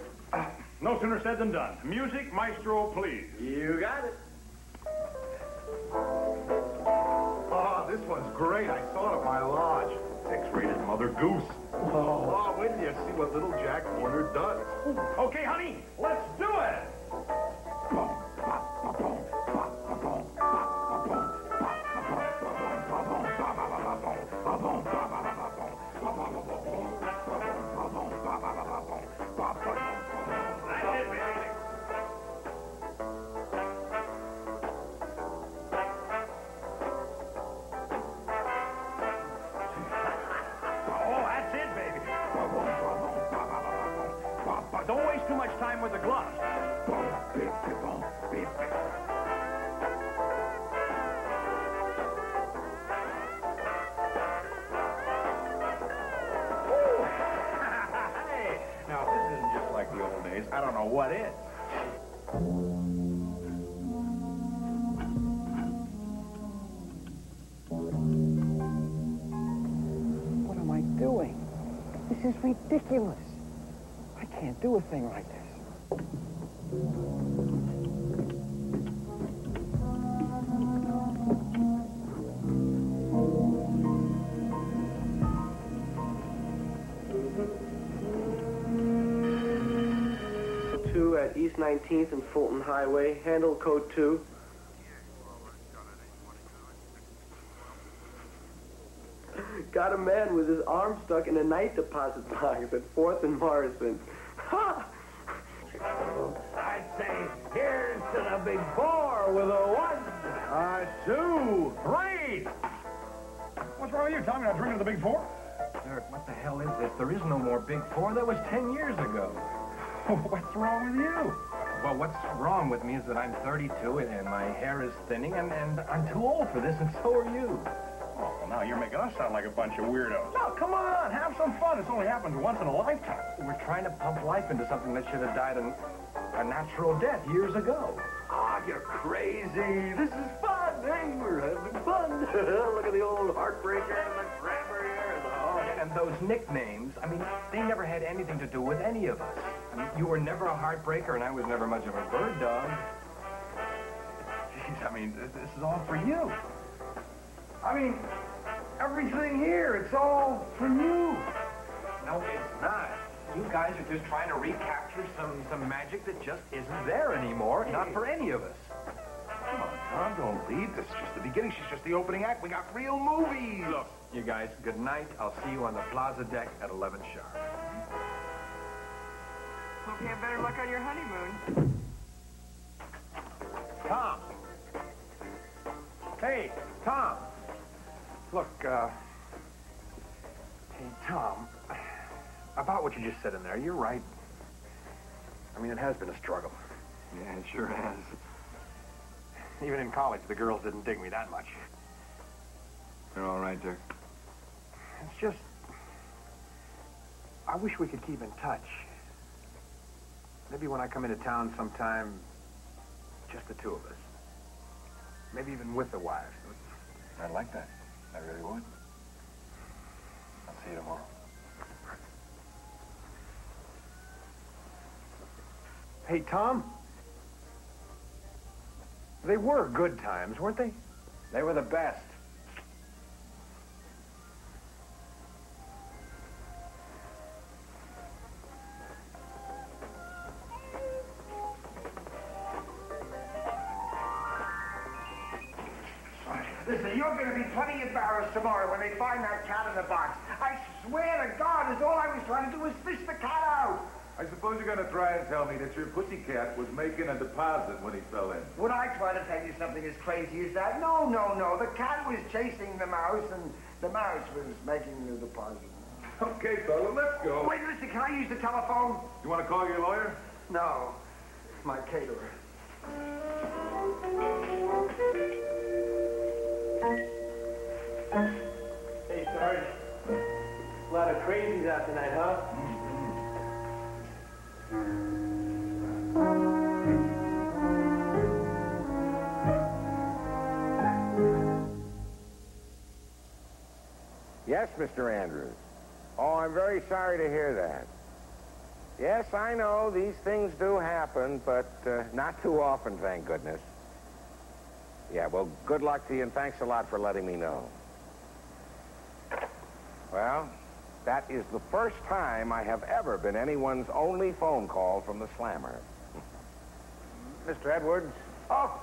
No sooner said than done. Music, maestro, please. You got it. Oh, this one's great. I saw it at my lodge. X-rated Mother Goose. Oh, wouldn't you see what little Jack Warner does? Okay, honey, let's do it. With the gloves. Hey, now if this isn't just like the old days, I don't know what is. What am I doing? This is ridiculous. I can't do a thing like this. Two at East 19th and Fulton Highway, handle code 2. Got a man with his arm stuck in a night deposit box at 4th and Morrison. Ha! I'd say, here's to the big four with a 1. Two, 3. What's wrong with you, Tommy? Not drinking to the big four? Dirk, what the hell is this? There is no more big four. That was 10 years ago. What's wrong with you? Well, what's wrong with me is that I'm 32 and my hair is thinning and I'm too old for this and so are you. Oh, well, now you're making us sound like a bunch of weirdos. No, come on, have some fun. It's only happened once in a lifetime. We're trying to pump life into something that should have died a natural death years ago. Ah, oh, you're crazy. This is fun. Hey, we're having fun. Look at the old heartbreaker and the grabber here. And those nicknames, I mean, they never had anything to do with any of us. I mean, you were never a heartbreaker and I was never much of a bird dog. Jeez, I mean, this is all for you. I mean, everything here, it's all for you. No, it's not. You guys are just trying to recapture some magic that just isn't there anymore, not for any of us. Come on, Tom, don't leave. This is just the beginning. She's just the opening act. We got real movies. Look, you guys, good night. I'll see you on the plaza deck at 11 sharp. Hope you have better luck on your honeymoon. Tom. Hey, Tom. Look, Tom, about what you just said in there, you're right. I mean, it has been a struggle. Yeah, it sure has. Even in college, the girls didn't dig me that much. They're all right, Dirk. It's just... I wish we could keep in touch. Maybe when I come into town sometime, just the two of us. Maybe even with the wives. I'd like that. I really would. I'll see you tomorrow. Hey, Tom. They were good times, weren't they? They were the best. Listen, you're going to be plenty embarrassed tomorrow when they find that cat in the box. I swear to God, all I was trying to do was fish the cat out. I suppose you're going to try and tell me that your pussycat was making a deposit when he fell in. Would I try to tell you something as crazy as that? No, no, no. The cat was chasing the mouse, and the mouse was making the deposit. Okay, fella, let's go. Wait, listen, can I use the telephone? You want to call your lawyer? No, my caterer. Hey, Sarge. A lot of crazies out tonight, huh? Yes, Mr. Andrews. Oh, I'm very sorry to hear that. Yes, I know these things do happen, but not too often, thank goodness. Yeah, well, good luck to you, and thanks a lot for letting me know. Well, that is the first time I have ever been anyone's only phone call from the slammer. Mr. Edwards? Oh,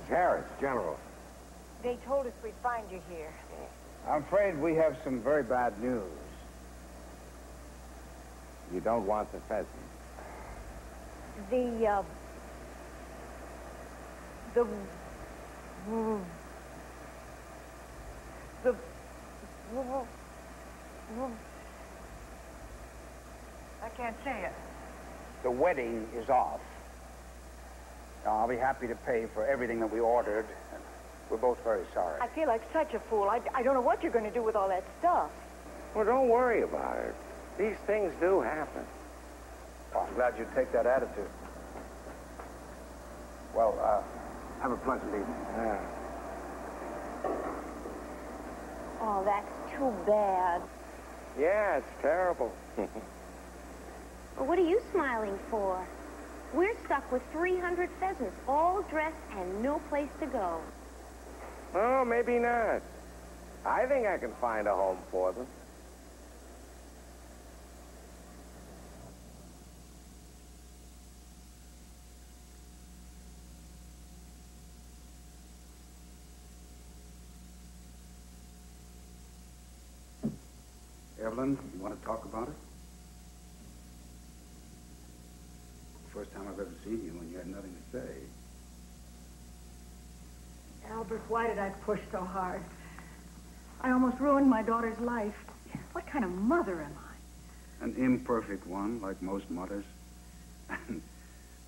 Mrs. Harris, General. They told us we'd find you here. I'm afraid we have some very bad news. You don't want the pheasant. I can't say it. The wedding is off. Now, I'll be happy to pay for everything that we ordered. We're both very sorry. I feel like such a fool. I don't know what you're going to do with all that stuff. Well, don't worry about it. These things do happen. Well, I'm glad you take that attitude. Well, have a pleasant evening. Yeah. Oh, that's too bad. Yeah, it's terrible. Well, what are you smiling for? We're stuck with 300 pheasants, all dressed and no place to go. Oh, maybe not. I think I can find a home for them. Evelyn, you want to talk about it? First time I've ever seen you and you had nothing to say. Albert, why did I push so hard? I almost ruined my daughter's life. What kind of mother am I? An imperfect one, like most mothers and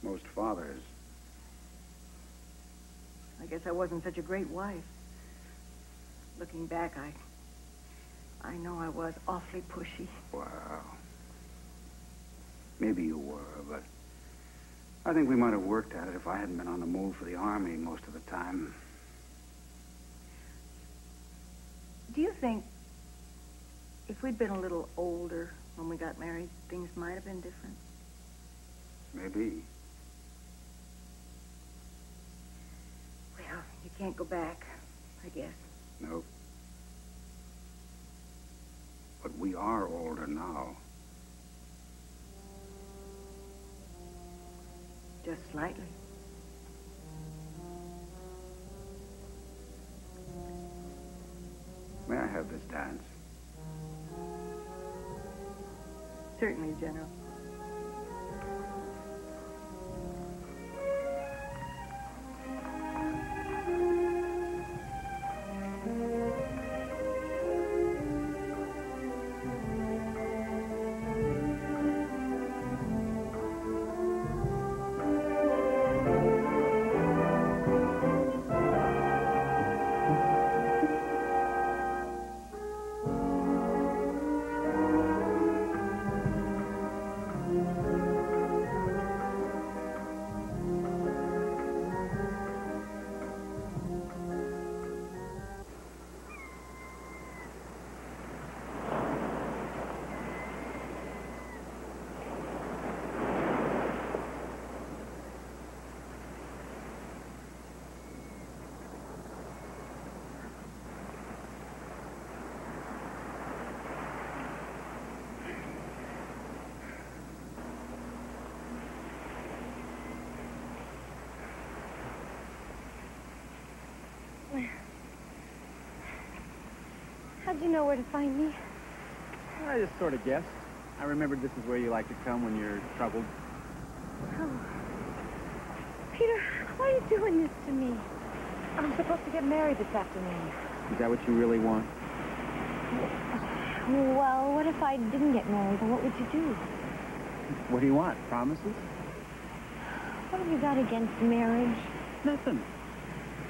most fathers. I guess I wasn't such a great wife. Looking back, I know I was awfully pushy. Wow. Maybe you were, but I think we might have worked at it if I hadn't been on the move for the Army most of the time. Do you think if we'd been a little older when we got married, things might have been different? Maybe. Well, you can't go back, I guess. Nope. But we are older now. Just slightly. May I have this dance? Certainly, General. How'd you know where to find me? I just sort of guessed. I remembered this is where you like to come when you're troubled. Oh. Peter, why are you doing this to me? I'm supposed to get married this afternoon. Is that what you really want? Well, what if I didn't get married? What would you do? What do you want? Promises? What have you got against marriage? Nothing.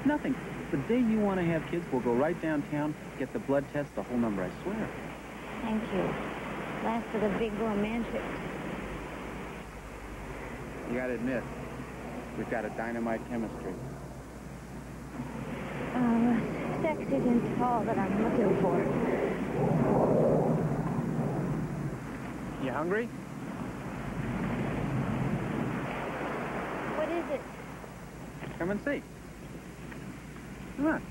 Nothing. The day you want to have kids, we'll go right downtown, get the blood test, the whole number, I swear. Thank you. Last of the big romantics. You gotta admit, we've got a dynamite chemistry. Sex isn't all that I'm looking for. You hungry? What is it? Come and see. Come on.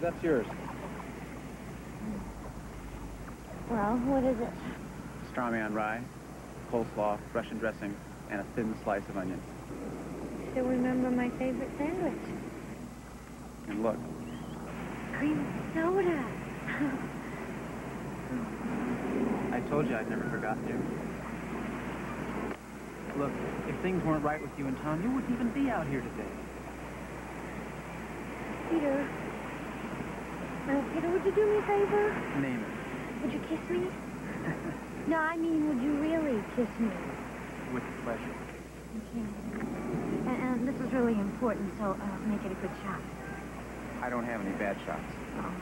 That's yours. Well, what is it? Pastrami on rye, coleslaw, Russian dressing, and a thin slice of onion. Still remember my favorite sandwich. And look. Cream soda. I told you I'd never forgotten you. Look, if things weren't right with you and Tom, you wouldn't even be out here today. Peter. Peter, would you do me a favor? Name it. Would you kiss me? No, I mean, would you really kiss me? With pleasure. Okay. And this is really important, so make it a good shot. I don't have any bad shots. Oh.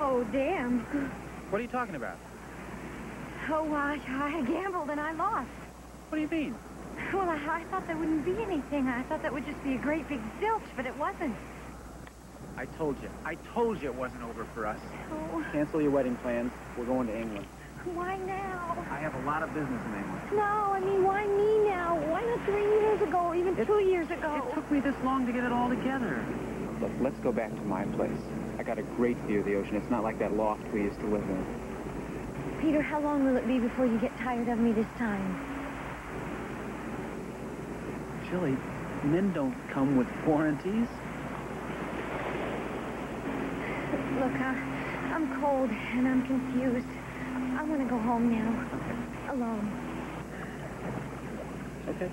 Oh, damn. What are you talking about? Oh, I gambled and I lost. What do you mean? Well, I thought there wouldn't be anything. I thought that would just be a great big zilch, but it wasn't. I told you. I told you it wasn't over for us. Oh. Cancel your wedding plans. We're going to England. Why now? I have a lot of business in England. No, I mean, why me now? Why not 3 years ago, or even 2 years ago? It took me this long to get it all together. Look, let's go back to my place. I got a great view of the ocean. It's not like that loft we used to live in. Peter, how long will it be before you get tired of me this time? Jilly, men don't come with warranties. Look, I'm cold and I'm confused. I want to go home now. Okay. Alone. Okay.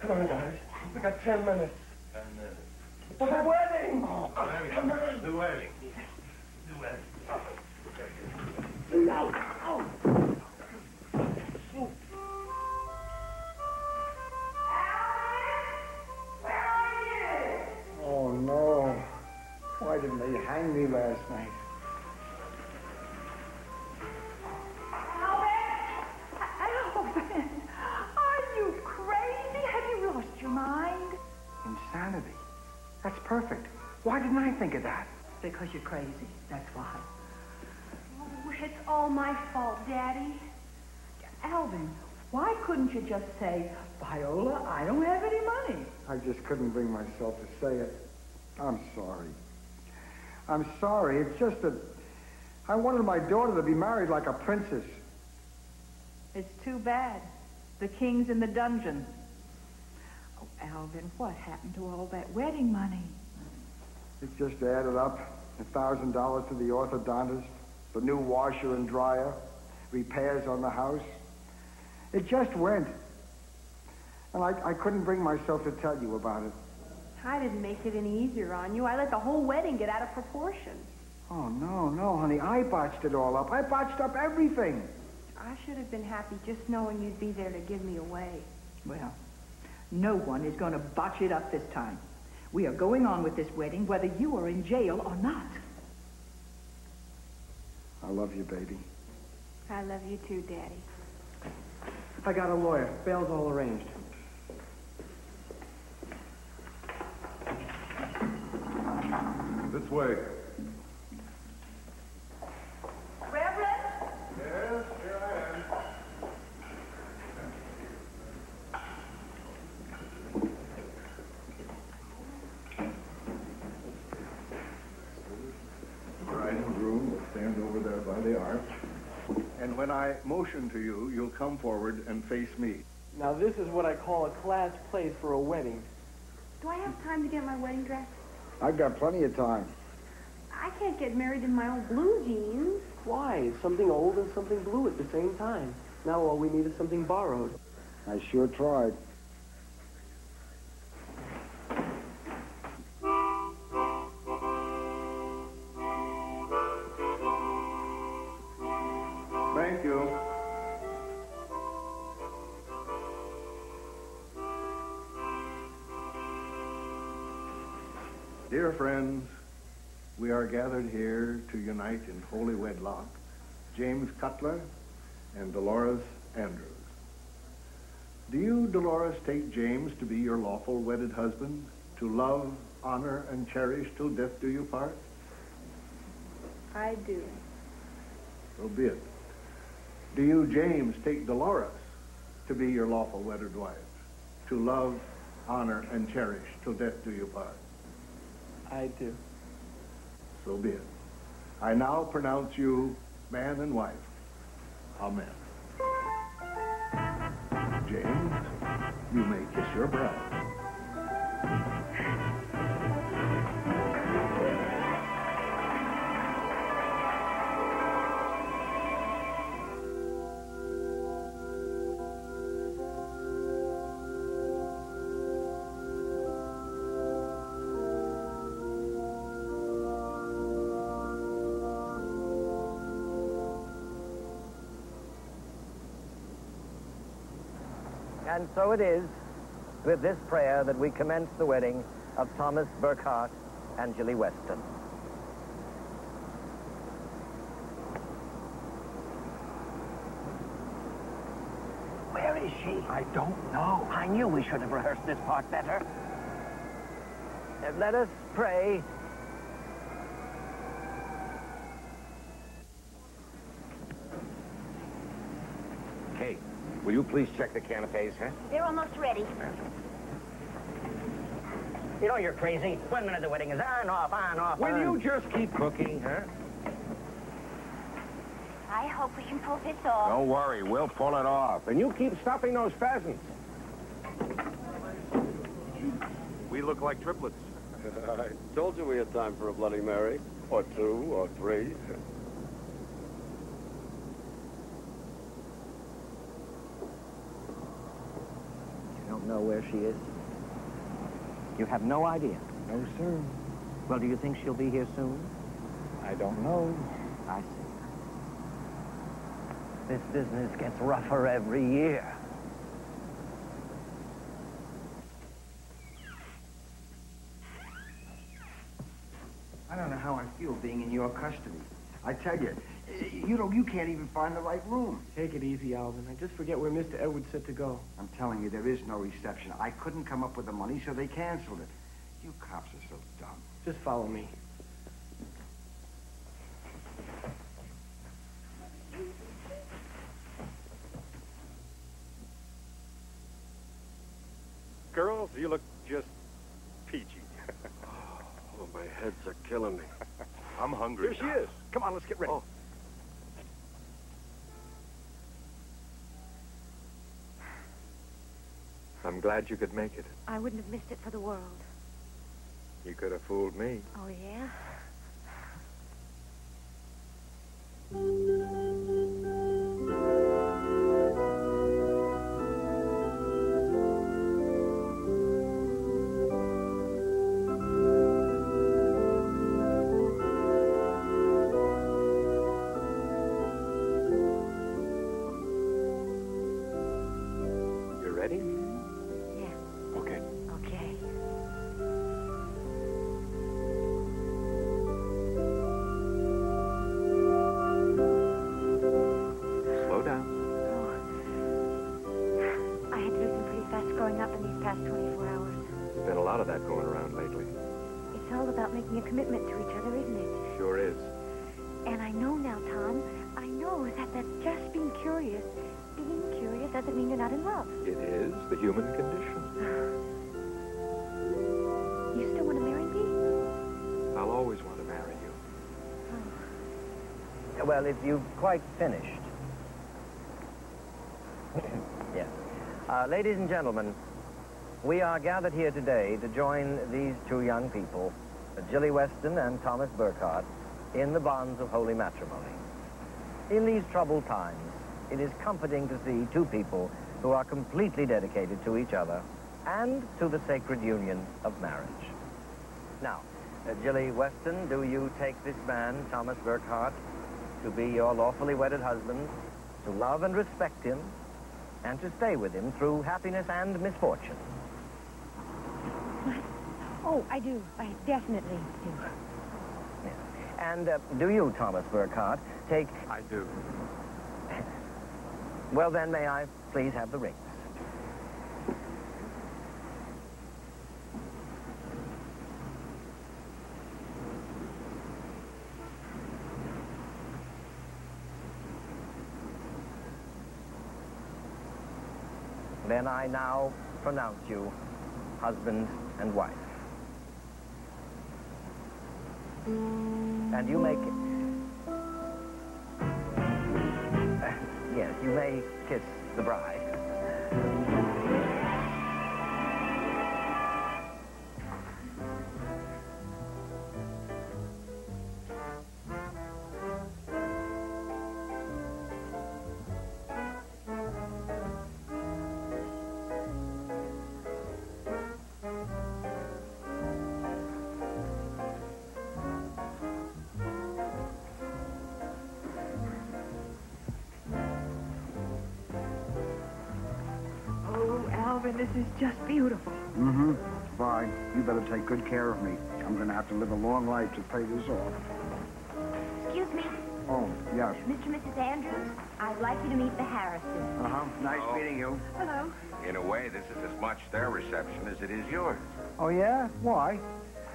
Come on, guys. We got 10 minutes. 10 minutes. For the wedding! Oh, come on. The wedding. The wedding. Oh. No. Oh. Oh, no. Why didn't they hang me last night? Why didn't I think of that? Because you're crazy, that's why. Oh, it's all my fault, Daddy. Alvin, why couldn't you just say, Viola, I don't have any money? I just couldn't bring myself to say it. I'm sorry. I'm sorry. It's just that I wanted my daughter to be married like a princess. It's too bad. The king's in the dungeon. Oh, Alvin, what happened to all that wedding money? It just added up. $1,000 to the orthodontist, the new washer and dryer, repairs on the house. It just went. And I couldn't bring myself to tell you about it. I didn't make it any easier on you. I let the whole wedding get out of proportion. Oh, no, no, honey. I botched it all up. I botched up everything. I should have been happy just knowing you'd be there to give me away. Well, no one is going to botch it up this time. We are going on with this wedding whether you are in jail or not. I love you, baby. I love you too, Daddy. I got a lawyer. Bail's all arranged. This way. Reverend? Yes, here I am. The dining room will stand over there by the arch. And when I motion to you, you'll come forward and face me. Now this is what I call a class play for a wedding. Do I have time to get my wedding dress? I've got plenty of time. I can't get married in my own blue jeans. Why? It's something old and something blue at the same time. Now all we need is something borrowed. I sure tried. Thank you. Dear friends, we are gathered here to unite in holy wedlock James Cutler and Dolores Andrews. Do you, Dolores, take James to be your lawful wedded husband? To love, honor, and cherish till death do you part? I do. So be it. Do you, James, take Dolores to be your lawful wedded wife? To love, honor, and cherish till death do you part? I do. So be it. I now pronounce you man and wife. Amen. James, you may kiss your bride. And so it is with this prayer that we commence the wedding of Thomas Burkhart and Jilly Weston. Where is she? I don't know. I knew we should have rehearsed this part better. And let us pray. Kate. Will you please check the canapes, huh? They're almost ready. You know you're crazy. 1 minute the wedding is on, off, on, off, Will you just keep cooking, huh? I hope we can pull this off. Don't worry, we'll pull it off. And you keep stuffing those pheasants. We look like triplets. I told you we had time for a Bloody Mary. Or two, or three. Know where she is? You have no idea? No, sir. Well, do you think she'll be here soon? I don't know. I see. This business gets rougher every year. I don't know how I feel being in your custody. I tell you, you can't even find the right room. Take it easy, Alvin. I just forget where Mr. Edwards said to go. I'm telling you, there is no reception. I couldn't come up with the money, so they canceled it. You cops are so dumb. Just follow me. Girls, you look just peachy. Oh, my heads are killing me. I'm hungry. Here she is. Come on, let's get ready. Oh. I'm glad you could make it. I wouldn't have missed it for the world. You could have fooled me. Oh, yeah? Well, if you've quite finished. Yeah. Ladies and gentlemen, we are gathered here today to join these two young people, Jilly Weston and Thomas Burkhart, in the bonds of holy matrimony. In these troubled times, it is comforting to see two people who are completely dedicated to each other and to the sacred union of marriage. Now, Jilly Weston, do you take this man, Thomas Burkhart, to be your lawfully wedded husband, to love and respect him, and to stay with him through happiness and misfortune? What? Oh, I do. I definitely do. Yeah. And do you, Thomas Burkhart, take... I do. Well, then, may I please have the rings? Then I now pronounce you husband and wife. And you may yes, you may kiss the bride. This is just beautiful. Mm-hmm. Bye. You better take good care of me. I'm going to have to live a long life to pay this off. Excuse me. Oh, yes. Mr. and Mrs. Andrews, I'd like you to meet the Harrises. Uh-huh. Nice meeting you. Hello. In a way, this is as much their reception as it is yours. Oh, yeah? Why?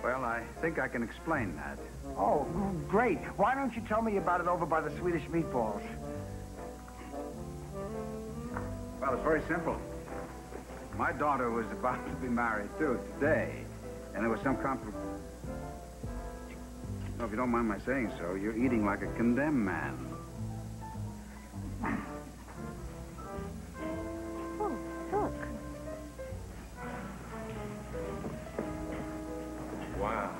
Well, I think I can explain that. Oh, great. Why don't you tell me about it over by the Swedish meatballs? Well, it's very simple. My daughter was about to be married, too, today. And there was some if you don't mind my saying so, you're eating like a condemned man. Oh, look. Wow.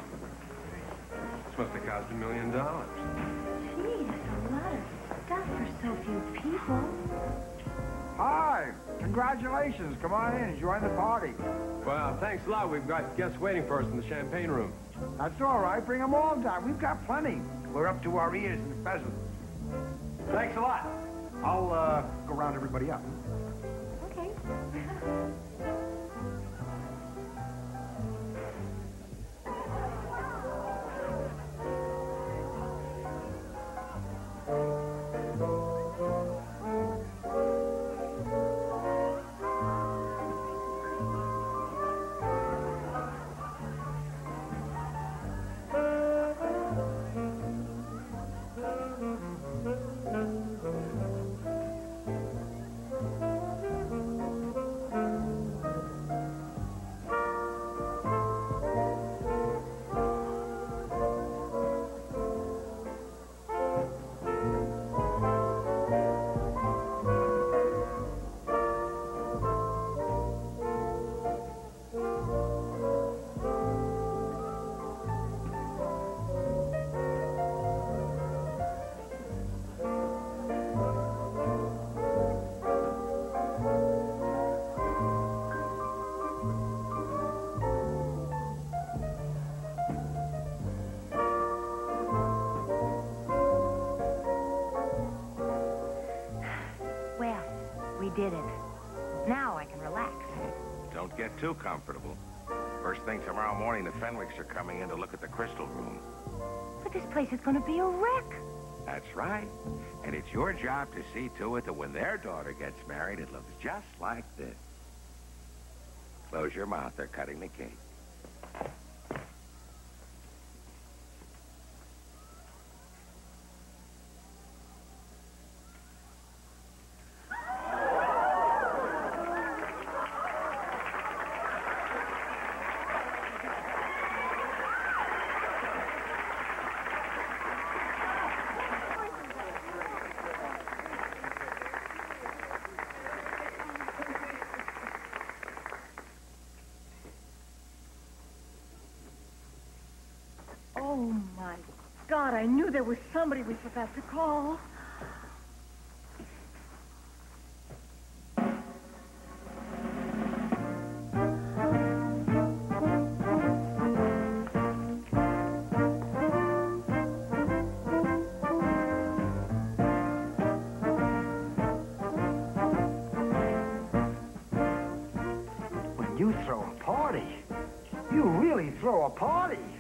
This must have cost $1 million. Gee, that's a lot of stuff for so few people. Hi! Congratulations. Come on in and join the party. Well, thanks a lot. We've got guests waiting for us in the champagne room. That's all right. Bring them all down. We've got plenty. We're up to our ears in the pheasant. Thanks a lot. I'll go round everybody up. Okay. did it. Now I can relax. Don't get too comfortable. First thing tomorrow morning, the Fenwicks are coming in to look at the crystal room. But this place is going to be a wreck. That's right. And it's your job to see to it that when their daughter gets married, it looks just like this. Close your mouth. They're cutting the cake. God, I knew there was somebody we forgot to call. When you throw a party, you really throw a party.